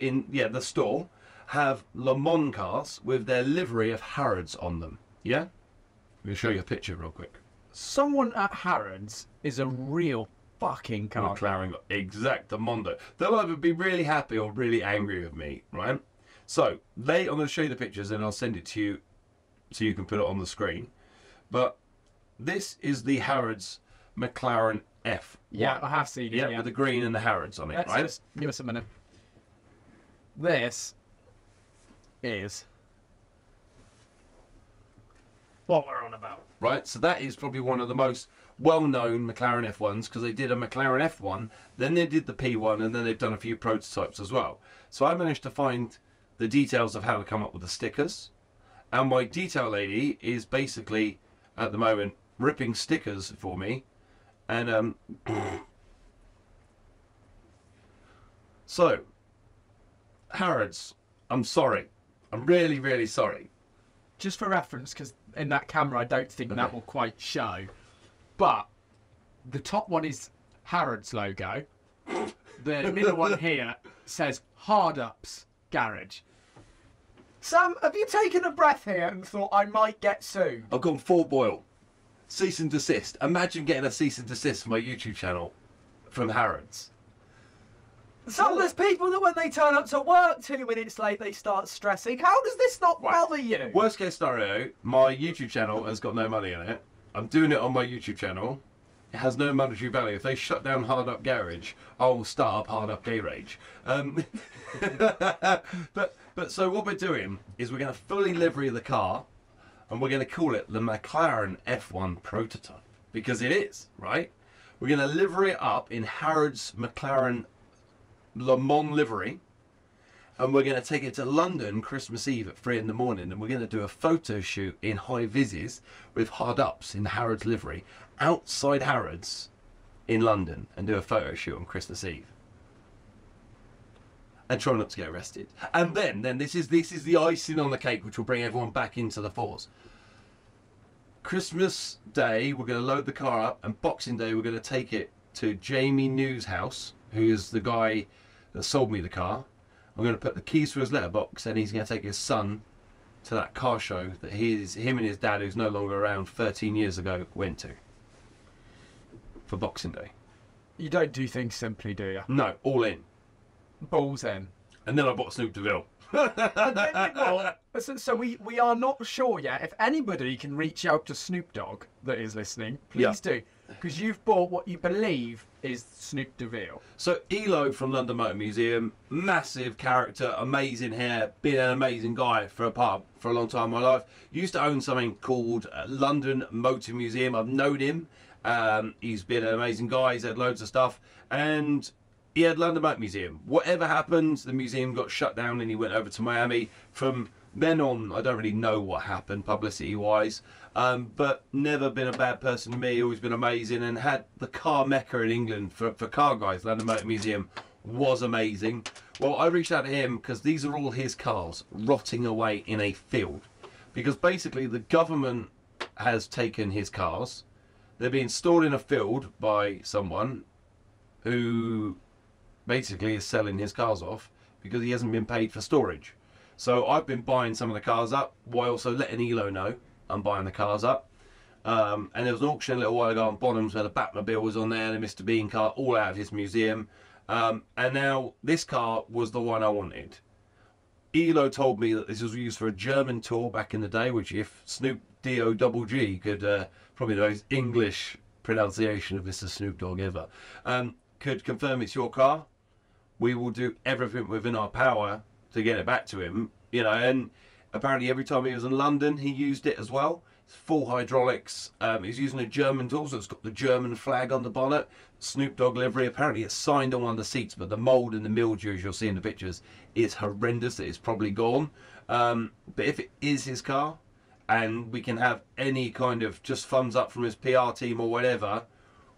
the store have Le Mans cars with their livery of Harrods on them, yeah? I'm going to show you a picture real quick. Someone at Harrods is a real fucking car. McLaren Exactamondo. They'll either be really happy or really angry with me, right? So, I'm going to show you the pictures and I'll send it to you so you can put it on the screen. But this is the Harrods McLaren F1. Yeah, I have seen it. Yeah, with the green and the Harrods on it, right? Just give us a minute. This is what we're on about. Right, so that is probably one of the most well-known McLaren F1s, because they did a McLaren F1, then they did the P1, and then they've done a few prototypes as well. So I managed to find the details of how to come up with the stickers. And my detail lady is basically, at the moment, ripping stickers for me. And, so, Harrods, I'm sorry. I'm really, really sorry. Just for reference, because in that camera, I don't think that will quite show. But the top one is Harrods logo. The middle one here says Hardup's Garage. Sam, have you taken a breath here and thought I might get sued? I've gone full boil. Cease and desist. Imagine getting a cease and desist for my YouTube channel from Harrods. So there's people that when they turn up to work 2 minutes late, they start stressing. How does this not bother you? Worst case scenario, my YouTube channel has got no money in it. I'm doing it on my YouTube channel. It has no monetary value. If they shut down Hardup Garage, I'll starve Hardup Garage. But so what we're doing is we're going to fully livery the car, and we're going to call it the McLaren F1 prototype, because it is, right? We're going to livery it up in Harrods McLaren Le Mans livery, and we're going to take it to London Christmas Eve at 3 in the morning, and we're going to do a photo shoot in high vises with Hardups in the Harrods livery outside Harrods in London, and do a photo shoot on Christmas Eve. And try not to get arrested. And then this is the icing on the cake, which will bring everyone back into the force. Christmas Day, we're going to load the car up, and Boxing Day, we're going to take it to Jamie New's house, who is the guy that sold me the car. I'm going to put the keys through his letterbox, and he's going to take his son to that car show that him and his dad, who's no longer around, 13 years ago, went to for Boxing Day. You don't do things simply, do you? No, all in. Balls in. And then I bought Snoop DeVille. So we are not sure yet. If anybody can reach out to Snoop Dogg that is listening, please do. Because you've bought what you believe is Snoop DeVille. So Elo from London Motor Museum, massive character, amazing hair, been an amazing guy for a long time in my life. Used to own something called London Motor Museum. I've known him. He's been an amazing guy. He's had loads of stuff. And he had London Motor Museum. Whatever happened, the museum got shut down and he went over to Miami. From then on, I don't really know what happened publicity-wise, but never been a bad person to me, always been amazing, and had the car mecca in England for car guys. London Motor Museum was amazing. Well, I reached out to him because these are all his cars rotting away in a field. Because basically the government has taken his cars. They're being stored in a field by someone who basically is selling his cars off because he hasn't been paid for storage. So I've been buying some of the cars up while also letting Elo know I'm buying the cars up. And there was an auction a little while ago on Bonham's where the Batmobile was on there, the Mr. Bean car, all out of his museum. And now this car was the one I wanted. Elo told me that this was used for a German tour back in the day, which if Snoop D-O-double-G could, probably the most English pronunciation of Mr. Snoop Dogg ever, could confirm it's your car. We will do everything within our power to get it back to him, you know. And apparently every time he was in London, he used it as well. It's full hydraulics. He's using a German tool, so it's got the German flag on the bonnet. Snoop Dogg livery. Apparently it's signed on one of the seats, but the mould and the mildew, as you'll see in the pictures, is horrendous. It's probably gone. But if it is his car, and we can have any kind of just thumbs up from his PR team or whatever,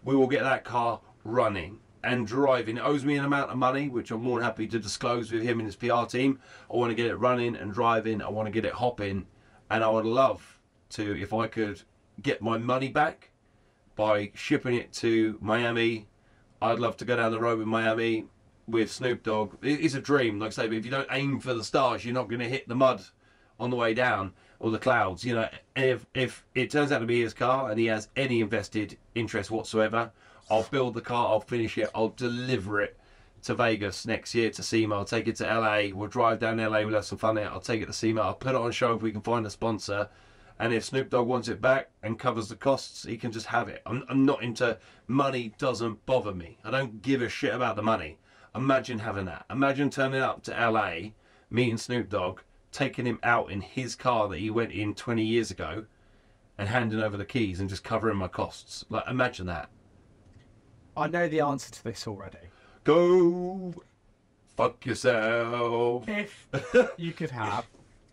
we will get that car running and driving. It owes me an amount of money, which I'm more than happy to disclose with him and his PR team. I want to get it running and driving. I want to get it hopping. And I would love to, if I could get my money back by shipping it to Miami, I'd love to go down the road in Miami with Snoop Dogg. It's a dream, like I say, but if you don't aim for the stars, you're not going to hit the mud on the way down or the clouds. You know, if it turns out to be his car and he has any invested interest whatsoever, I'll build the car, I'll finish it, I'll deliver it to Vegas next year, to SEMA, I'll take it to LA, we'll drive down LA, we'll have some fun there, I'll take it to SEMA, I'll put it on show if we can find a sponsor, And if Snoop Dogg wants it back and covers the costs, he can just have it. I'm not into money. Doesn't bother me. I don't give a shit about the money. Imagine having that. Imagine turning up to LA, meeting Snoop Dogg, taking him out in his car that he went in 20 years ago, and handing over the keys and just covering my costs. Like, imagine that. I know the answer to this already. Go fuck yourself. If you could have,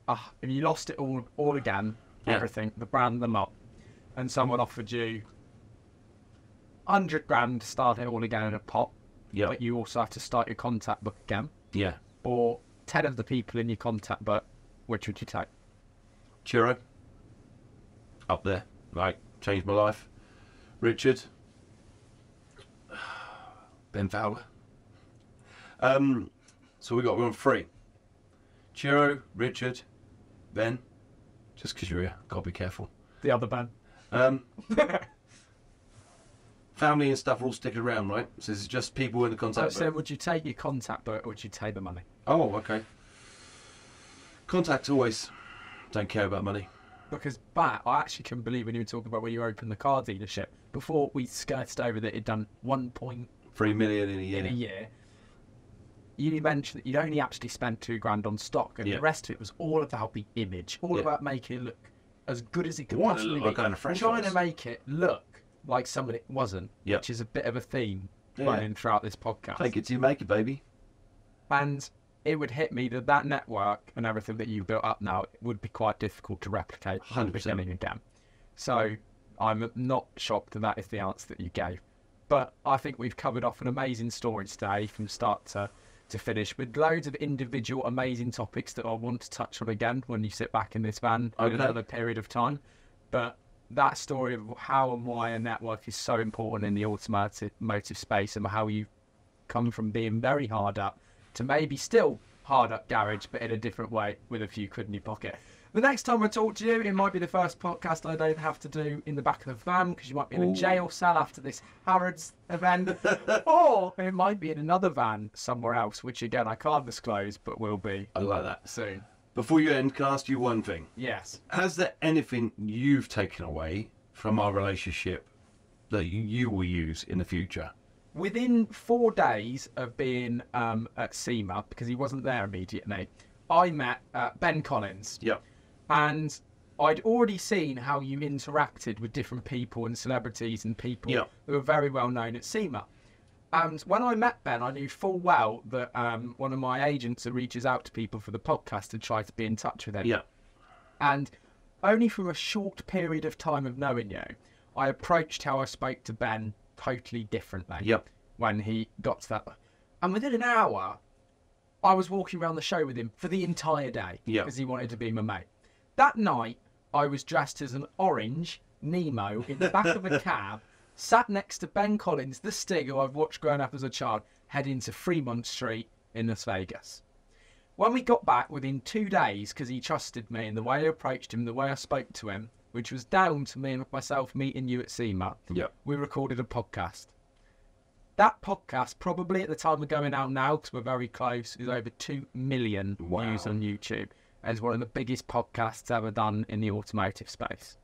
if you lost it all again, everything, the brand, the lot, and someone offered you 100 grand to start it all again in a pot, but you also have to start your contact book again, or 10 of the people in your contact book, which would you take? Chiro. Up there. Right. Changed my life. Richard. Ben Fowler. So we're on three. Chiro, Richard, Ben. Just because you're here, gotta be careful. The other Ben. Family and stuff are all sticking around, right? So it's just people in the contact book. So would you take your contact book or would you take the money? Oh, okay. Contact always. Don't care about money. Because I actually couldn't believe when you were talking about when you opened the car dealership. Before we skirted over that it'd done 1.3 million in a year. You mentioned that you'd only actually spent 2 grand on stock, and the rest of it was all about the image, all about making it look as good as it could possibly be. Kind of trying to make it look like something it wasn't, which is a bit of a theme running throughout this podcast. Take it till you make it, baby. And it would hit me that that network and everything that you built up now would be quite difficult to replicate 100% again. So I'm not shocked that that is the answer that you gave. But I think we've covered off an amazing story today from start to finish, with loads of individual amazing topics that I want to touch on again when you sit back in this van in another period of time. But that story of how and why a network is so important in the automotive space, and how you come from being very hard up to maybe still hard up garage, but in a different way with a few quid in your pocket. The next time I talk to you, it might be the first podcast I don't have to do in the back of the van, because you might be in a jail cell after this Harrods event. Or it might be in another van somewhere else, which again, I can't disclose, but will be. I like that. Soon. Before you end, can I ask you one thing? Yes. Has there anything you've taken away from our relationship that you will use in the future? Within 4 days of being at SEMA, because he wasn't there immediately, I met Ben Collins. Yep. And I'd already seen how you interacted with different people and celebrities and people who were very well known at SEMA. And when I met Ben, I knew full well that one of my agents that reaches out to people for the podcast to try to be in touch with him. Yeah. And only for a short period of time of knowing you, I approached how I spoke to Ben totally differently. Yep. When he got to that. And within an hour, I was walking around the show with him for the entire day because he wanted to be my mate. That night, I was dressed as an orange Nemo in the back of a cab, sat next to Ben Collins, the Stig, who I've watched growing up as a child, heading to Fremont Street in Las Vegas. When we got back within 2 days, because he trusted me and the way I approached him, the way I spoke to him, which was down to me and myself meeting you at SEMA, we recorded a podcast. That podcast, probably at the time we're going out now, because we're very close, is over 2 million views on YouTube. As one of the biggest podcasts ever done in the automotive space.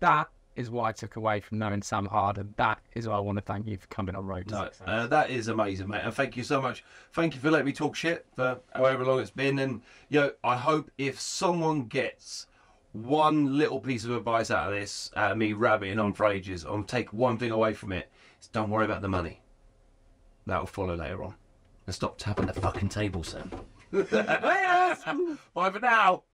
That is what I took away from knowing Sam Hard, and that is why I want to thank you for coming on Road to Success. That is amazing, mate, and thank you so much. Thank you for letting me talk shit for however long it's been, and you know, I hope if someone gets one little piece of advice out of this, me rabbiting on for ages, and take one thing away from it, is don't worry about the money. That'll follow later on. And stop tapping the fucking table, Sam. Bye for now.